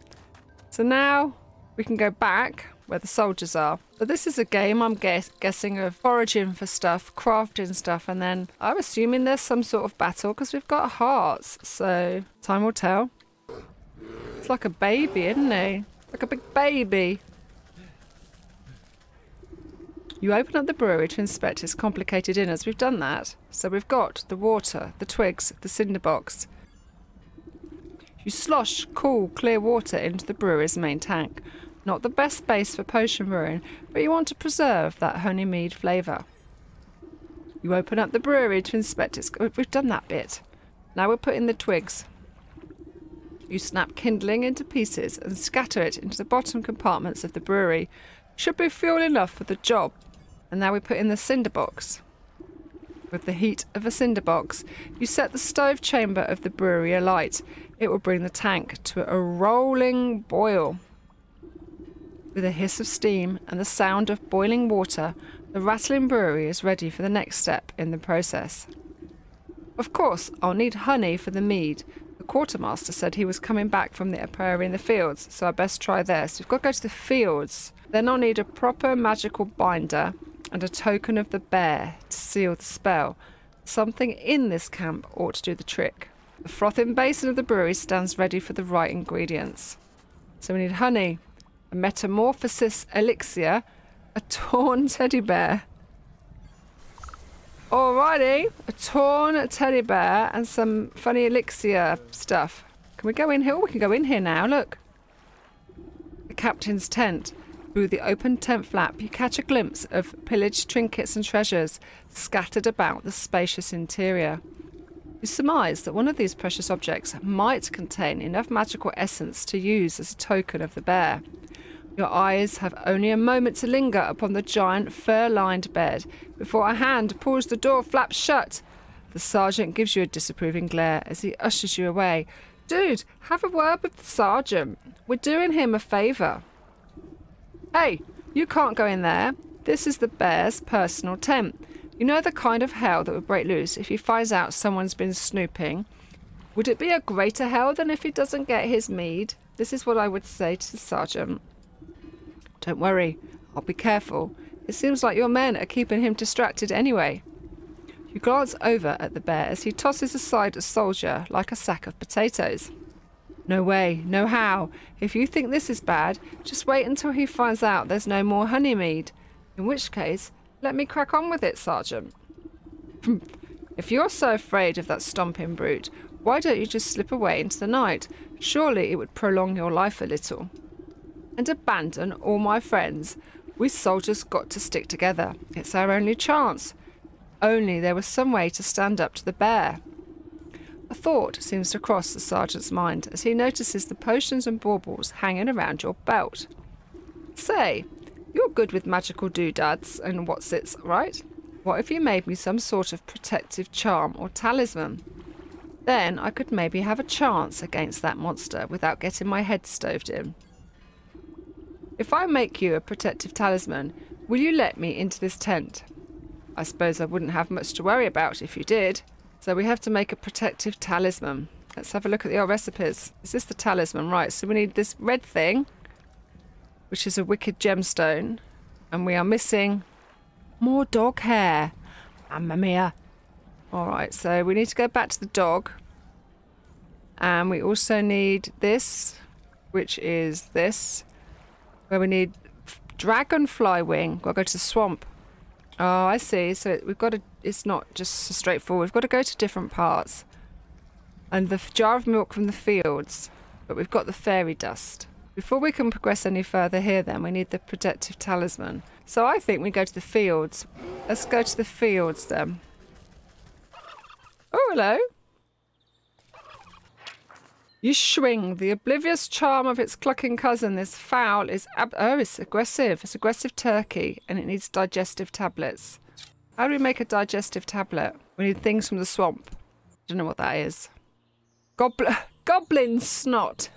So now we can go back where the soldiers are. But this is a game, I'm guess guessing, of foraging for stuff, crafting stuff, and then I'm assuming there's some sort of battle because we've got hearts, so time will tell. It's like a baby, isn't he? Like a big baby. You open up the brewery to inspect its complicated innards. We've done that. So we've got the water, the twigs, the cinder box. You slosh cool, clear water into the brewery's main tank. Not the best base for potion brewing, but you want to preserve that honey mead flavour. You open up the brewery to inspect its... We've done that bit. Now we'll put in the twigs. You snap kindling into pieces and scatter it into the bottom compartments of the brewery. Should be fuel enough for the job. And now we put in the cinder box. with the heat of a cinder box. You set the stove chamber of the brewery alight. It will bring the tank to a rolling boil. With a hiss of steam and the sound of boiling water, the rattling brewery is ready for the next step in the process. Of course, I'll need honey for the mead. The quartermaster said he was coming back from the apiary in the fields, so I best try there. So we've got to go to the fields. Then I'll need a proper magical binder and a token of the bear to seal the spell. Something in this camp ought to do the trick. The frothing basin of the brewery stands ready for the right ingredients. So we need honey, a metamorphosis elixir, a torn teddy bear. Alrighty, a torn teddy bear and some funny elixir stuff. Can we go in here? Oh, we can go in here now, look. The captain's tent. Through the open tent flap, you catch a glimpse of pillaged trinkets and treasures scattered about the spacious interior. You surmise that one of these precious objects might contain enough magical essence to use as a token of the bear. Your eyes have only a moment to linger upon the giant fur-lined bed before a hand pulls the door flap shut. The sergeant gives you a disapproving glare as he ushers you away. Dude, have a word with the sergeant. We're doing him a favour. Hey, you can't go in there. This is the bear's personal tent. You know the kind of hell that would break loose if he finds out someone's been snooping. Would it be a greater hell than if he doesn't get his mead? This is what I would say to the sergeant. Don't worry, I'll be careful. It seems like your men are keeping him distracted anyway. You glance over at the bear as he tosses aside a soldier like a sack of potatoes. No way, no how. If you think this is bad, just wait until he finds out there's no more honey mead. In which case, let me crack on with it, Sergeant. If you're so afraid of that stomping brute, why don't you just slip away into the night? Surely it would prolong your life a little. And abandon all my friends. We soldiers got to stick together. It's our only chance. Only there was some way to stand up to the bear. A thought seems to cross the sergeant's mind as he notices the potions and baubles hanging around your belt. Say, you're good with magical doodads and whatsits, right? What if you made me some sort of protective charm or talisman? Then I could maybe have a chance against that monster without getting my head stoved in. If I make you a protective talisman, will you let me into this tent? I suppose I wouldn't have much to worry about if you did. So we have to make a protective talisman. Let's have a look at the old recipes. Is this the talisman? Right, so we need this red thing, which is a wicked gemstone. And we are missing more dog hair. Mamma mia. All right, so we need to go back to the dog. And we also need this, which is this. Where we need dragonfly wing. Gotta go to the swamp. Oh, I see. So we've got to, it's not just straightforward. We've got to go to different parts. And the jar of milk from the fields. But we've got the fairy dust. Before we can progress any further here then, we need the protective talisman. So I think we go to the fields. Let's go to the fields then. Oh, hello. You swing the oblivious charm of its clucking cousin. This fowl is ab oh, it's aggressive. It's aggressive turkey, and it needs digestive tablets. How do we make a digestive tablet? We need things from the swamp. I don't know what that is. Goblin, goblin snot.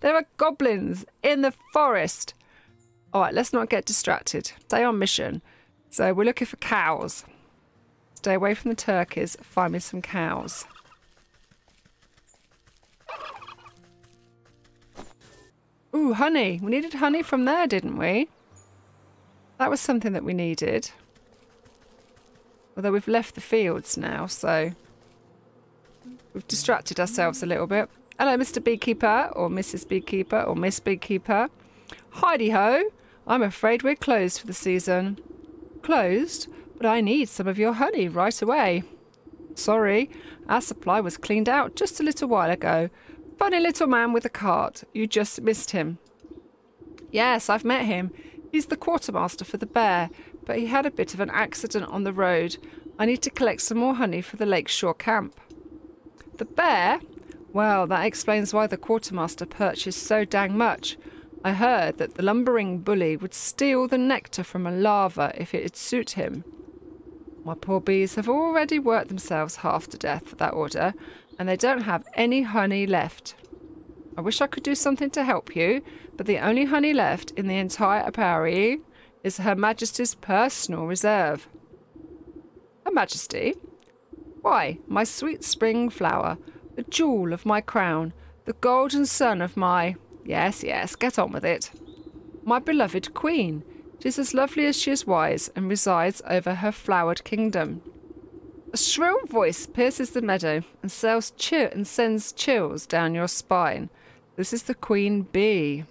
There are goblins in the forest. All right, let's not get distracted. Stay on mission. So we're looking for cows. Stay away from the turkeys. Find me some cows. Ooh, honey. We needed honey from there, didn't we? That was something that we needed. Although we've left the fields now, so we've distracted ourselves a little bit. Hello, Mister Beekeeper, or Missus Beekeeper, or Miss Beekeeper. Hidey-ho! I'm afraid we're closed for the season. Closed? But I need some of your honey right away. Sorry, our supply was cleaned out just a little while ago. Funny little man with a cart. You just missed him. Yes, I've met him. He's the quartermaster for the bear, but he had a bit of an accident on the road. I need to collect some more honey for the lakeshore camp. The bear? Well, that explains why the quartermaster purchased so dang much. I heard that the lumbering bully would steal the nectar from a larva if it would suit him. My poor bees have already worked themselves half to death for that order, and they don't have any honey left. I wish I could do something to help you, but the only honey left in the entire apiary is Her Majesty's personal reserve. Her Majesty? Why, my sweet spring flower, the jewel of my crown, the golden sun of my... Yes, yes, get on with it. My beloved queen. She is as lovely as she is wise and resides over her flowered kingdom. A shrill voice pierces the meadow and, sells chill and sends chills down your spine. This is the queen bee.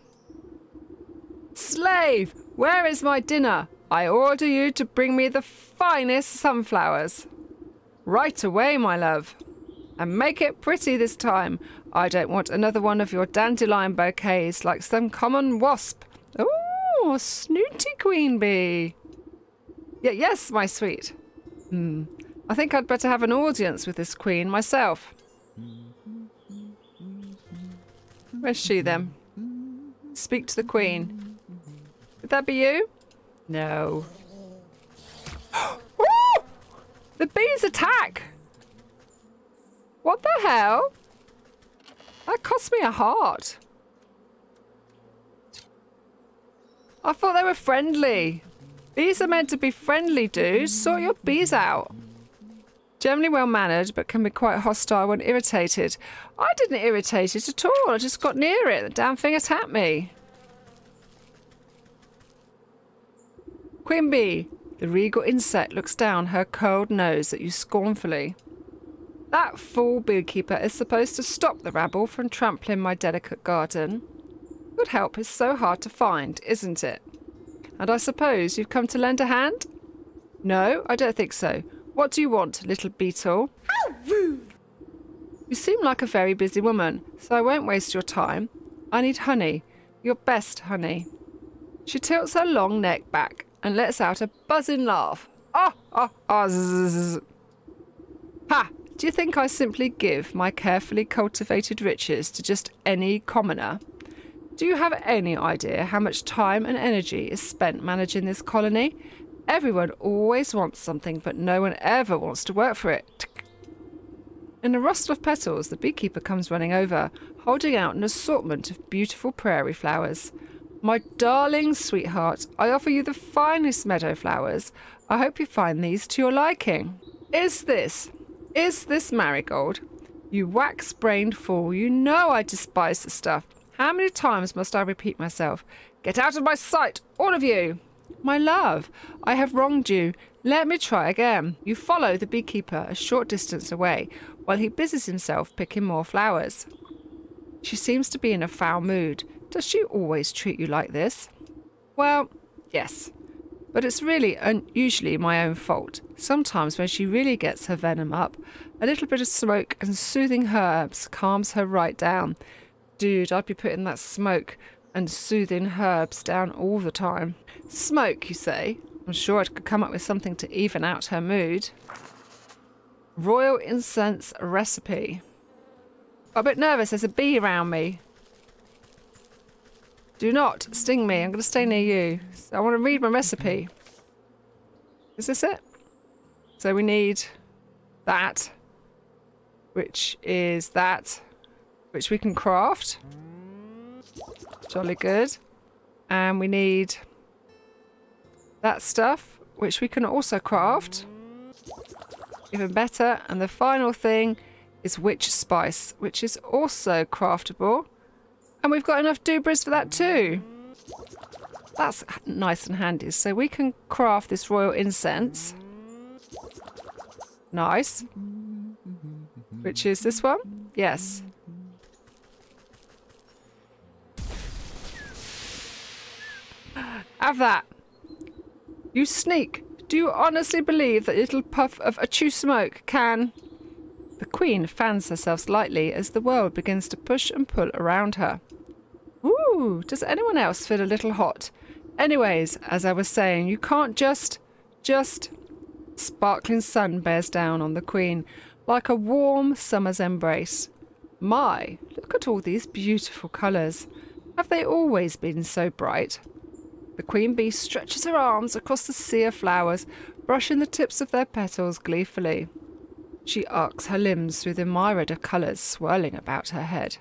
Slave, where is my dinner? I order you to bring me the finest sunflowers. Right away, my love. And make it pretty this time. I don't want another one of your dandelion bouquets like some common wasp. Oh, snooty queen bee. Yeah, yes, my sweet. Hmm. I think I'd better have an audience with this queen myself. Where's she then? Speak to the queen. Would that be you? No. Oh! The bees attack! What the hell? That cost me a heart. I thought they were friendly. Bees are meant to be friendly, dude. Sort your bees out. Generally well-mannered, but can be quite hostile when irritated. I didn't irritate it at all. I just got near it. The damn thing attacked me. Queen bee. The regal insect looks down her curled nose at you scornfully. That fool beekeeper is supposed to stop the rabble from trampling my delicate garden. Good help is so hard to find, isn't it? And I suppose you've come to lend a hand? No, I don't think so. What do you want, little beetle? How rude! You seem like a very busy woman, so I won't waste your time. I need honey, your best honey. She tilts her long neck back and lets out a buzzing laugh. Ah, ah, ah, zzz. Ha! Do you think I simply give my carefully cultivated riches to just any commoner? Do you have any idea how much time and energy is spent managing this colony? Everyone always wants something, but no one ever wants to work for it. In a rustle of petals, the beekeeper comes running over, holding out an assortment of beautiful prairie flowers. My darling sweetheart, I offer you the finest meadow flowers. I hope you find these to your liking. Is this... Is this marigold? You wax-brained fool, you know I despise the stuff. How many times must I repeat myself? Get out of my sight, all of you! My love, I have wronged you. Let me try again. You follow the beekeeper a short distance away while he busies himself picking more flowers. She seems to be in a foul mood. Does she always treat you like this? Well, yes. But it's really usually my own fault. Sometimes when she really gets her venom up, a little bit of smoke and soothing herbs calms her right down. Dude, I'd be putting that smoke and soothing herbs down all the time. Smoke, you say? I'm sure I could come up with something to even out her mood. Royal incense recipe. I'm a bit nervous, there's a bee around me. Do not sting me. I'm going to stay near you. So I want to read my recipe. Is this it? So we need that, which is that, which we can craft. Jolly good. And we need that stuff, which we can also craft. Even better. And the final thing is witch spice, which is also craftable. And we've got enough dubras for that too. That's nice and handy. So we can craft this royal incense. Nice. Which is this one? Yes. Have that. You sneak. Do you honestly believe that little puff of achoo smoke can... The queen fans herself slightly as the world begins to push and pull around her. Ooh, does anyone else feel a little hot? Anyways, as I was saying, you can't just, just... Sparkling sun bears down on the queen, like a warm summer's embrace. My, look at all these beautiful colours. Have they always been so bright? The queen bee stretches her arms across the sea of flowers, brushing the tips of their petals gleefully. She arcs her limbs through the myriad of colours swirling about her head.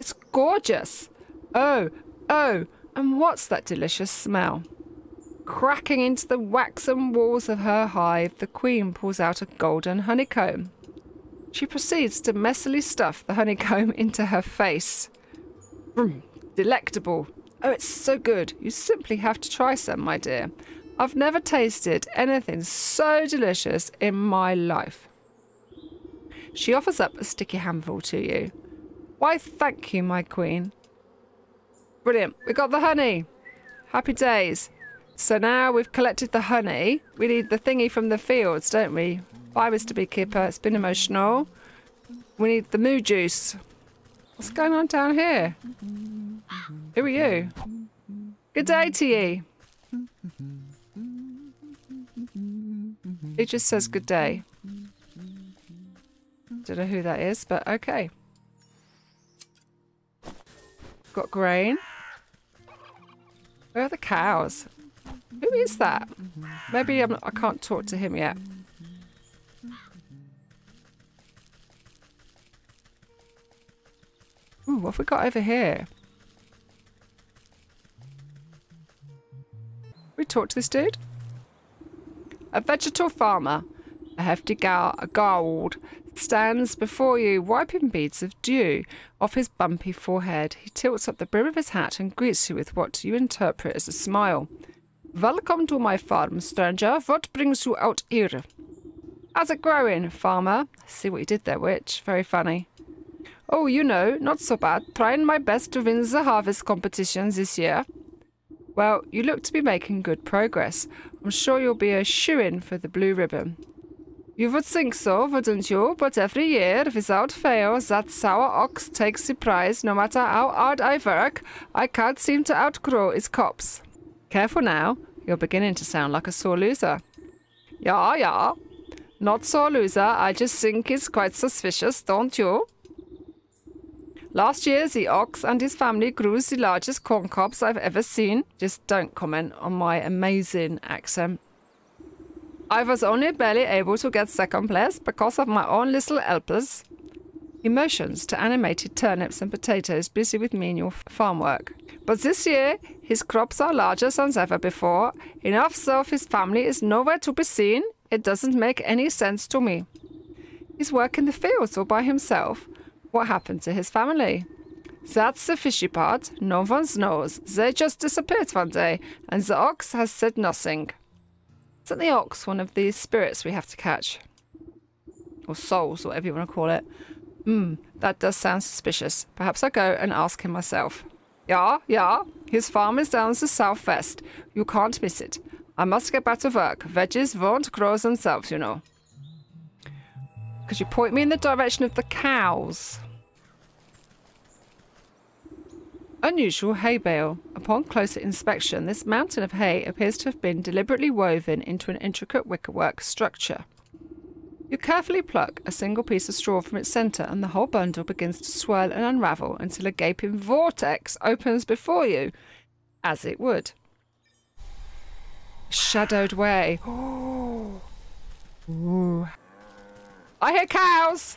It's gorgeous! Oh, oh, and what's that delicious smell? Cracking into the waxen walls of her hive, the queen pulls out a golden honeycomb. She proceeds to messily stuff the honeycomb into her face. Mm, delectable. Oh, it's so good. You simply have to try some, my dear. I've never tasted anything so delicious in my life. She offers up a sticky handful to you. Why, thank you, my queen. Brilliant. We got the honey. Happy days. So now we've collected the honey. We need the thingy from the fields, don't we? Bye, Mister Beekeeper. It's been emotional. We need the moo juice. What's going on down here? Who are you? Good day to ye. It just says good day. Don't know who that is, but okay. Got grain. Where are the cows? Who is that? Maybe I'm not, I can't talk to him yet. Ooh, what have we got over here? We talked to this dude. A vegetal farmer, a hefty guard, stands before you, wiping beads of dew off his bumpy forehead. He tilts up the brim of his hat and greets you with what you interpret as a smile. Welcome to my farm, stranger. What brings you out here? How's it growing, farmer? See what you did there, witch. Very funny. Oh, you know, not so bad. Trying my best to win the harvest competition this year. Well, you look to be making good progress. I'm sure you'll be a shoo-in for the blue ribbon. You would think so, wouldn't you? But every year, without fail, that sour ox takes the prize. No matter how hard I work, I can't seem to outgrow his cops. Careful now. You're beginning to sound like a sore loser. Yeah, yeah. Not sore loser. I just think he's quite suspicious, don't you? Last year, the ox and his family grew the largest corn cobs I've ever seen. Just don't comment on my amazing accent. I was only barely able to get second place because of my own little helpers. He motions to animated turnips and potatoes busy with menial farm work. But this year, his crops are larger than ever before. Enough so his family is nowhere to be seen. It doesn't make any sense to me. He's working the fields all by himself. What happened to his family? That's the fishy part. No one knows. They just disappeared one day, and the ox has said nothing. Isn't the ox one of these spirits we have to catch? Or souls, or whatever you want to call it. Hmm, that does sound suspicious. Perhaps I'll go and ask him myself. Yeah, yeah, his farm is down the southwest. You can't miss it. I must get back to work. Veggies won't grow themselves, you know. Could you point me in the direction of the cows? Unusual hay bale. Upon closer inspection, this mountain of hay appears to have been deliberately woven into an intricate wickerwork structure. You carefully pluck a single piece of straw from its centre and the whole bundle begins to swirl and unravel until a gaping vortex opens before you, as it would. Shadowed way. Oh. Ooh. I hear cows!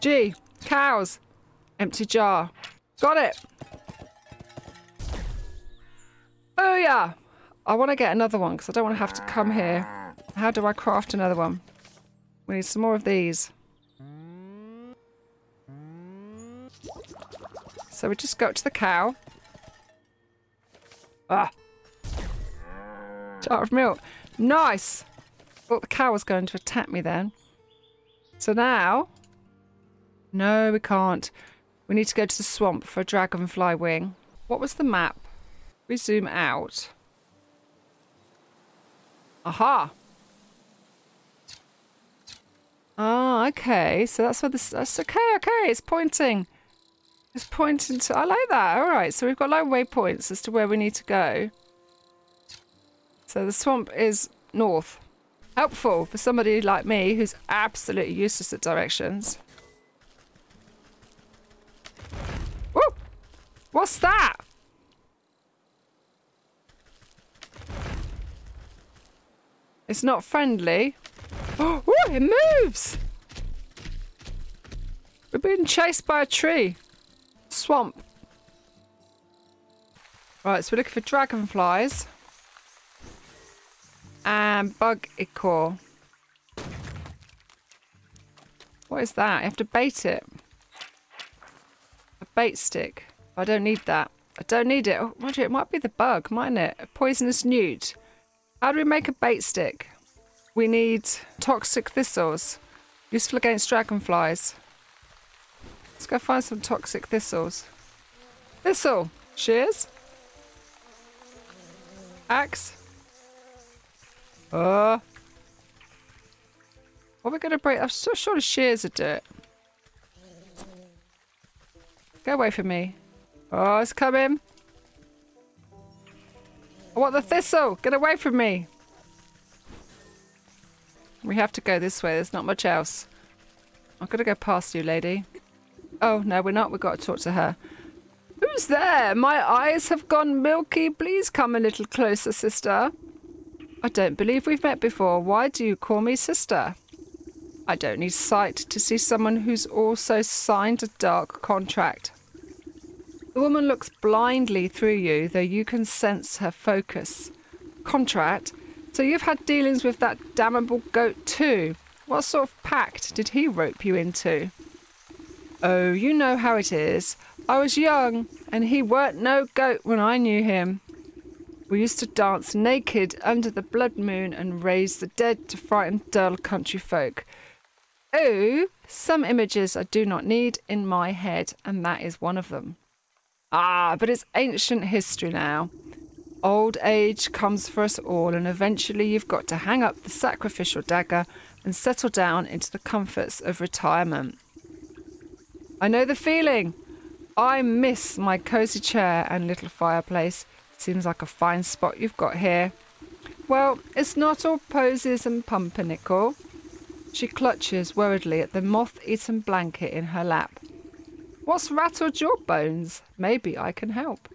Gee, cows. Empty jar. Got it! Oh yeah! I want to get another one because I don't want to have to come here. How do I craft another one? We need some more of these. So we just go up to the cow. Ah! Jar of milk. Nice! Thought the cow was going to attack me then. So now, no, we can't. We need to go to the swamp for a dragonfly wing. What was the map? We zoom out. Aha. Ah, okay. So that's where this, that's okay, okay. It's pointing. It's pointing to, I like that. All right. So we've got like waypoints as to where we need to go. So the swamp is north. Helpful for somebody like me who's absolutely useless at directions. Whoa! What's that? It's not friendly. Oh, it moves! We're being chased by a tree. Swamp. Right, so we're looking for dragonflies. And bug ichor. What is that? You have to bait it. A bait stick. I don't need that. I don't need it. Oh, mind you, it might be the bug, mightn't it? A poisonous newt. How do we make a bait stick? We need toxic thistles. Useful against dragonflies. Let's go find some toxic thistles. Thistle. Shears. Axe. Uh. What are we going to break? I'm so sure the shears would do it. Go away from me. Oh, it's coming. I want the thistle. Get away from me. We have to go this way. There's not much else. I'm going to go past you, lady. Oh, no, we're not. We've got to talk to her. Who's there? My eyes have gone milky. Please come a little closer, sister. I don't believe we've met before. Why do you call me sister? I don't need sight to see someone who's also signed a dark contract. The woman looks blindly through you, though you can sense her focus. Contract? So you've had dealings with that damnable goat too. What sort of pact did he rope you into? Oh, you know how it is. I was young, and he weren't no goat when I knew him. We used to dance naked under the blood moon and raise the dead to frighten dull country folk. Oh, some images I do not need in my head, and that is one of them. Ah, but it's ancient history now. Old age comes for us all, and eventually you've got to hang up the sacrificial dagger and settle down into the comforts of retirement. I know the feeling. I miss my cosy chair and little fireplace. Seems like a fine spot you've got here. Well, it's not all posies and pumpernickel. She clutches worriedly at the moth-eaten blanket in her lap. What's rattled your bones? Maybe I can help.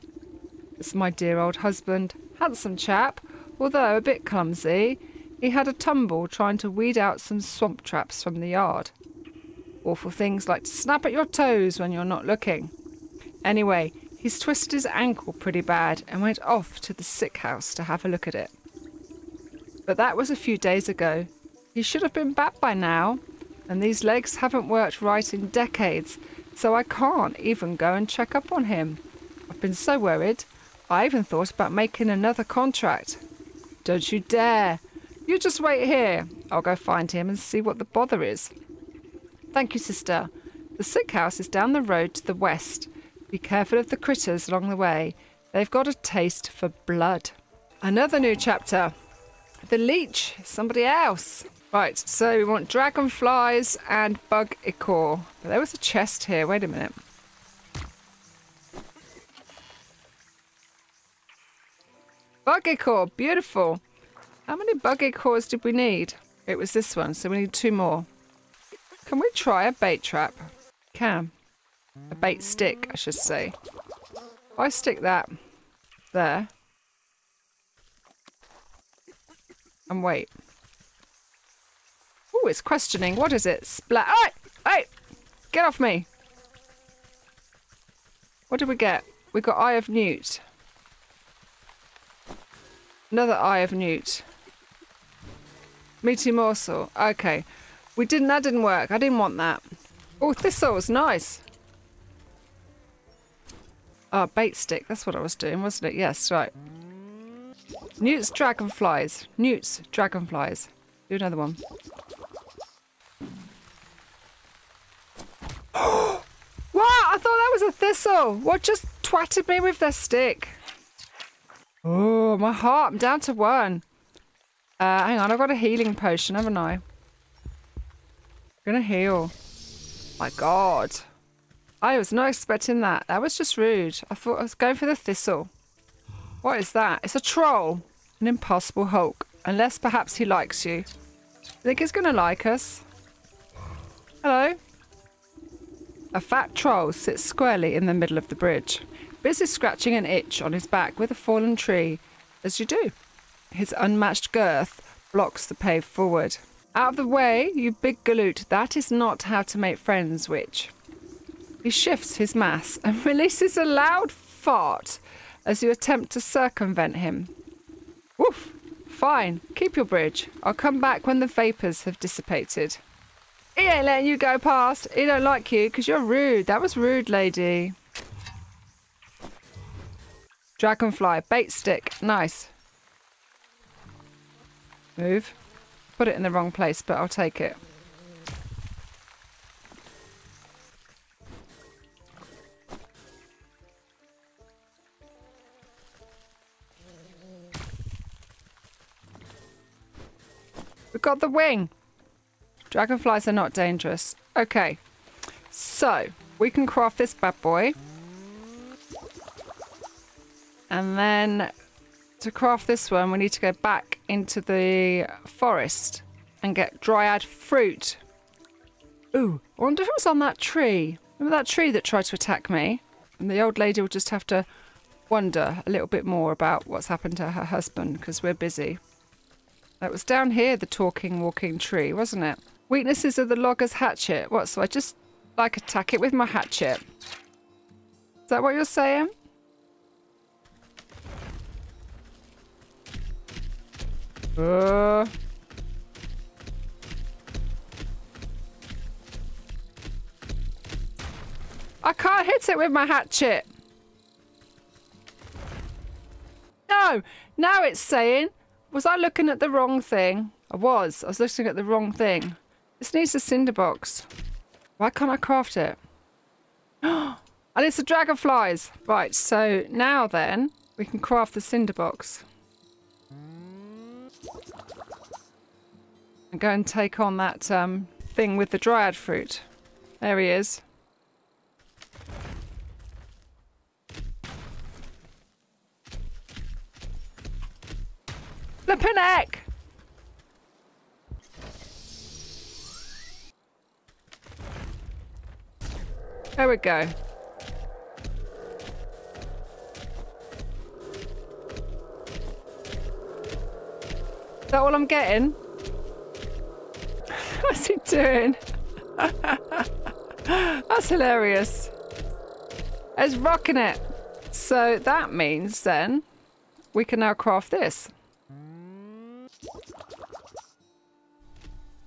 It's my dear old husband. Handsome chap, although a bit clumsy. He had a tumble trying to weed out some swamp traps from the yard. Awful things like to snap at your toes when you're not looking. Anyway, he's twisted his ankle pretty bad and went off to the sick house to have a look at it. But that was a few days ago. He should have been back by now, and these legs haven't worked right in decades. So I can't even go and check up on him. I've been so worried. I even thought about making another contract. Don't you dare. You just wait here. I'll go find him and see what the bother is. Thank you, sister. The sick house is down the road to the west. Be careful of the critters along the way. They've got a taste for blood. Another new chapter. The leech. Somebody else. Right, so we want dragonflies and bug ichor. But there was a chest here. Wait a minute. Bug ichor, beautiful. How many bug ichors did we need? It was this one, so we need two more. Can we try a bait trap? Can. A bait stick, I should say. If I stick that there. And wait. Oh, it's questioning. What is it? Splat. Hey! Hey! Get off me! What did we get? We got Eye of Newt. Another Eye of Newt. Meaty morsel. Okay. We didn't. That didn't work. I didn't want that. Oh, thistles. Nice. Ah, oh, bait stick. That's what I was doing, wasn't it? Yes, right. Newt's dragonflies. Newt's dragonflies. Do another one. Wow, I thought that was a thistle. What just twatted me with their stick? Oh, my heart. I'm down to one. Uh, hang on, I've got a healing potion, haven't I? I'm gonna heal. My God. I was not expecting that. That was just rude. I thought I was going for the thistle. What is that? It's a troll. An impossible hulk. Unless perhaps he likes you. I think he's gonna like us. Hello. A fat troll sits squarely in the middle of the bridge, busy scratching an itch on his back with a fallen tree, as you do. His unmatched girth blocks the path forward. Out of the way, you big galoot. That is not how to make friends, witch. He shifts his mass and releases a loud fart as you attempt to circumvent him. Woof! Fine, keep your bridge. I'll come back when the vapours have dissipated. He ain't letting you go past. He don't like you because you're rude. That was rude, lady. Dragonfly, bait stick. Nice. Move. Put it in the wrong place, but I'll take it. We've got the wing. Dragonflies are not dangerous. Okay, so we can craft this bad boy. And then to craft this one, we need to go back into the forest and get dryad fruit. Ooh, I wonder if it was on that tree. Remember that tree that tried to attack me? And the old lady will just have to wonder a little bit more about what's happened to her husband because we're busy. That was down here, the talking, walking tree, wasn't it? Weaknesses of the logger's hatchet. What, so I just, like, attack it with my hatchet? Is that what you're saying? Uh. I can't hit it with my hatchet. No, now it's saying, was I looking at the wrong thing? I was. I was looking at the wrong thing. This needs a cinder box. Why can't I craft it? And it's the dragonflies. Right, so now then we can craft the cinder box. And go and take on that um, thing with the dryad fruit. There he is. Flippin' heck! There we go. Is that all I'm getting? What's he doing? That's hilarious. It's rocking it. So that means then we can now craft this.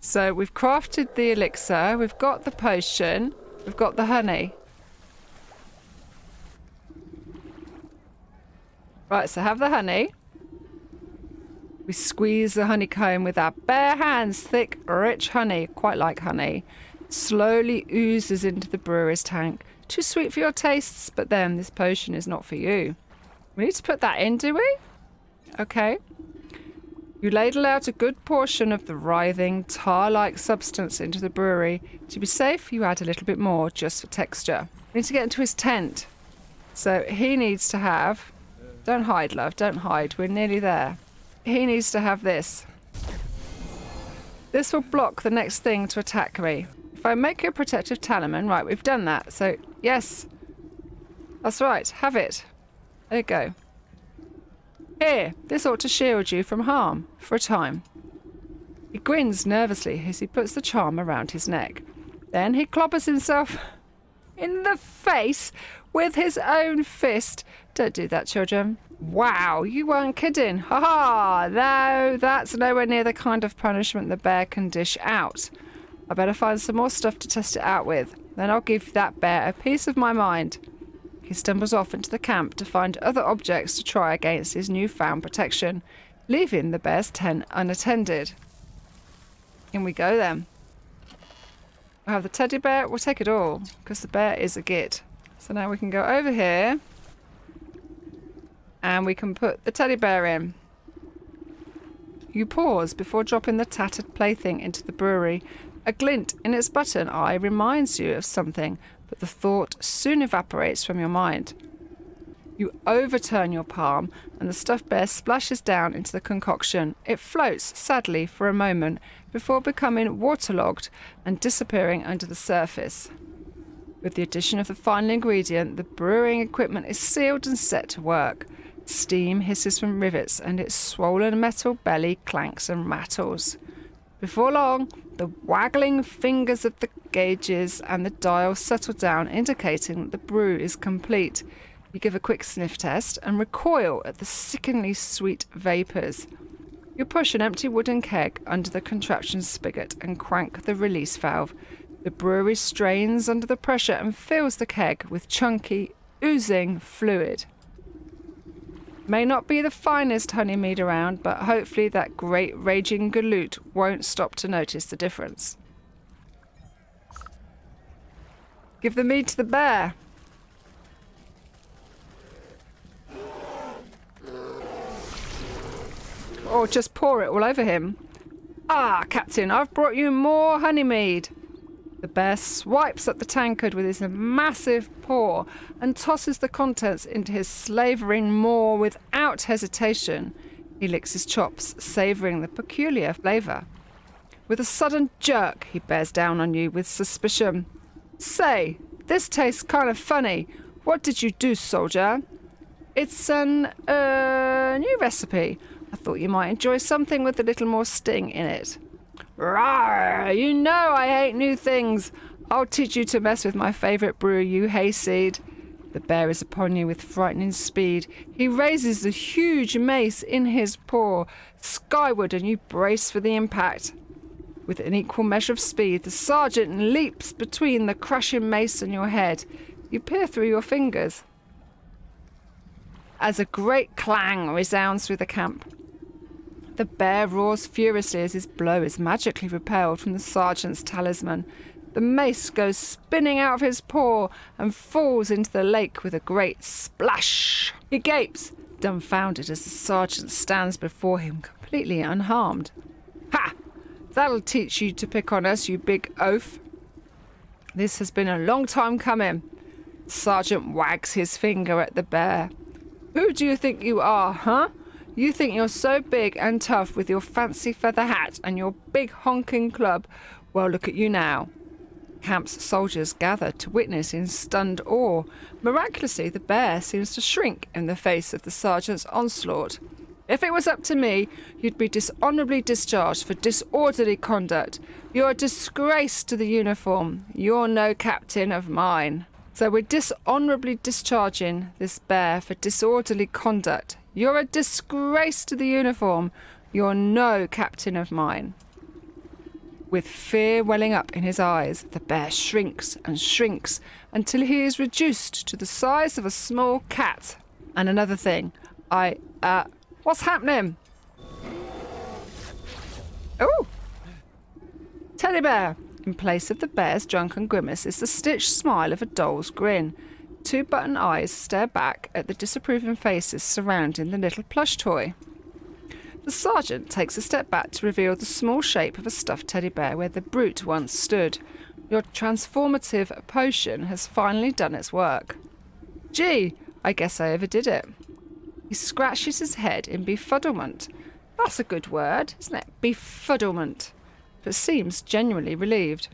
So we've crafted the elixir, we've got the potion, we've got the honey. Right, so have the honey. We squeeze the honeycomb with our bare hands. Thick, rich honey, quite like honey, slowly oozes into the brewer's tank. Too sweet for your tastes, but then this potion is not for you. We need to put that in, do we? Okay. You ladle out a good portion of the writhing, tar-like substance into the brewery. To be safe, you add a little bit more, just for texture. We need to get into his tent. So he needs to have... Don't hide, love, don't hide. We're nearly there. He needs to have this. This will block the next thing to attack me. If I make a protective talisman... Right, we've done that. So, yes. That's right. Have it. There you go. Here, this ought to shield you from harm, for a time. He grins nervously as he puts the charm around his neck. Then he clobbers himself in the face with his own fist. Don't do that, children. Wow, you weren't kidding. Ha ha! No, that's nowhere near the kind of punishment the bear can dish out. I better find some more stuff to test it out with. Then I'll give that bear a piece of my mind. He stumbles off into the camp to find other objects to try against his newfound protection, leaving the bear's tent unattended. In we go then. We'll have the teddy bear, we'll take it all, because the bear is a git. So now we can go over here, and we can put the teddy bear in. You pause before dropping the tattered plaything into the brewery. A glint in its button eye reminds you of something, but the thought soon evaporates from your mind. You overturn your palm and the stuffed bear splashes down into the concoction. It floats sadly for a moment before becoming waterlogged and disappearing under the surface. With the addition of the final ingredient, the brewing equipment is sealed and set to work. Steam hisses from rivets, and its swollen metal belly clanks and rattles. Before long, the waggling fingers of the gauges and the dial settle down, indicating that the brew is complete. You give a quick sniff test and recoil at the sickeningly sweet vapours. You push an empty wooden keg under the contraption spigot and crank the release valve. The brewery strains under the pressure and fills the keg with chunky, oozing fluid. May not be the finest honey mead around, but hopefully that great raging galoot won't stop to notice the difference. Give the mead to the bear. Or just pour it all over him. Ah, Captain, I've brought you more honey mead. The bear swipes at the tankard with his massive paw and tosses the contents into his slavering maw without hesitation. He licks his chops, savouring the peculiar flavour. With a sudden jerk, he bears down on you with suspicion. Say, this tastes kind of funny. What did you do, soldier? It's an, uh, new recipe. I thought you might enjoy something with a little more sting in it. Rawr! You know I hate new things. I'll teach you to mess with my favourite brew, you hayseed. The bear is upon you with frightening speed. He raises the huge mace in his paw skyward, and you brace for the impact. With an equal measure of speed, the sergeant leaps between the crushing mace and your head. You peer through your fingers as a great clang resounds through the camp. The bear roars furiously as his blow is magically repelled from the sergeant's talisman. The mace goes spinning out of his paw and falls into the lake with a great splash. He gapes, dumbfounded, as the sergeant stands before him, completely unharmed. Ha! That'll teach you to pick on us, you big oaf. This has been a long time coming. The sergeant wags his finger at the bear. Who do you think you are, huh? You think you're so big and tough with your fancy feather hat and your big honking club? Well, look at you now. Camp's soldiers gather to witness in stunned awe. Miraculously, the bear seems to shrink in the face of the sergeant's onslaught. If it was up to me, you'd be dishonorably discharged for disorderly conduct. You're a disgrace to the uniform. You're no captain of mine. So we're dishonorably discharging this bear for disorderly conduct. You're a disgrace to the uniform. You're no captain of mine. With fear welling up in his eyes, the bear shrinks and shrinks until he is reduced to the size of a small cat. And another thing, I, uh, what's happening? Oh! Teddy bear. In place of the bear's drunken grimace is the stitched smile of a doll's grin. Two button eyes stare back at the disapproving faces surrounding the little plush toy. The sergeant takes a step back to reveal the small shape of a stuffed teddy bear where the brute once stood. Your transformative potion has finally done its work. Gee, I guess I overdid it. He scratches his head in befuddlement. That's a good word, isn't it? Befuddlement. But seems genuinely relieved.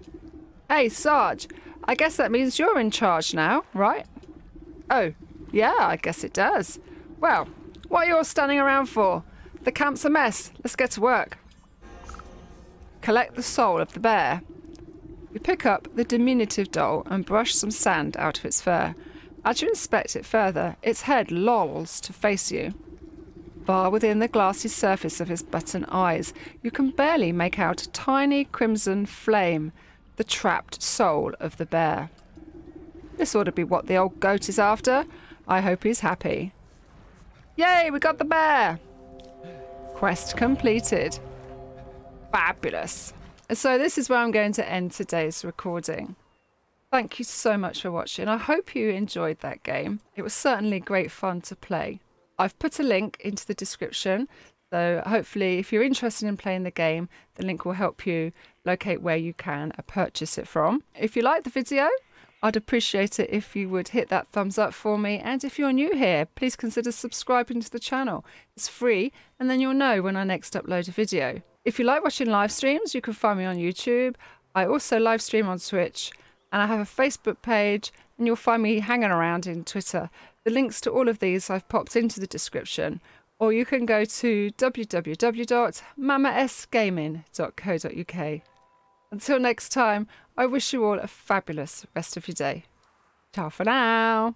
Hey, Sarge, I guess that means you're in charge now, right? Oh, yeah, I guess it does. Well, what are you all standing around for? The camp's a mess. Let's get to work. Collect the soul of the bear. You pick up the diminutive doll and brush some sand out of its fur. As you inspect it further, its head lolls to face you. Far within the glassy surface of his button eyes, you can barely make out a tiny crimson flame, the trapped soul of the bear. This ought to be what the old goat is after. I hope he's happy. Yay, we got the bear! Quest completed. Fabulous. So this is where I'm going to end today's recording. Thank you so much for watching. I hope you enjoyed that game. It was certainly great fun to play. I've put a link into the description, so hopefully if you're interested in playing the game, the link will help you locate where you can purchase it from. If you like the video, I'd appreciate it if you would hit that thumbs up for me. And if you're new here, please consider subscribing to the channel. It's free, and then you'll know when I next upload a video. If you like watching live streams, you can find me on YouTube. I also live stream on Twitch, and I have a Facebook page, and you'll find me hanging around in Twitter. The links to all of these I've popped into the description, or you can go to w w w dot mama s gaming dot co dot u k. Until next time, I wish you all a fabulous rest of your day. Ciao for now!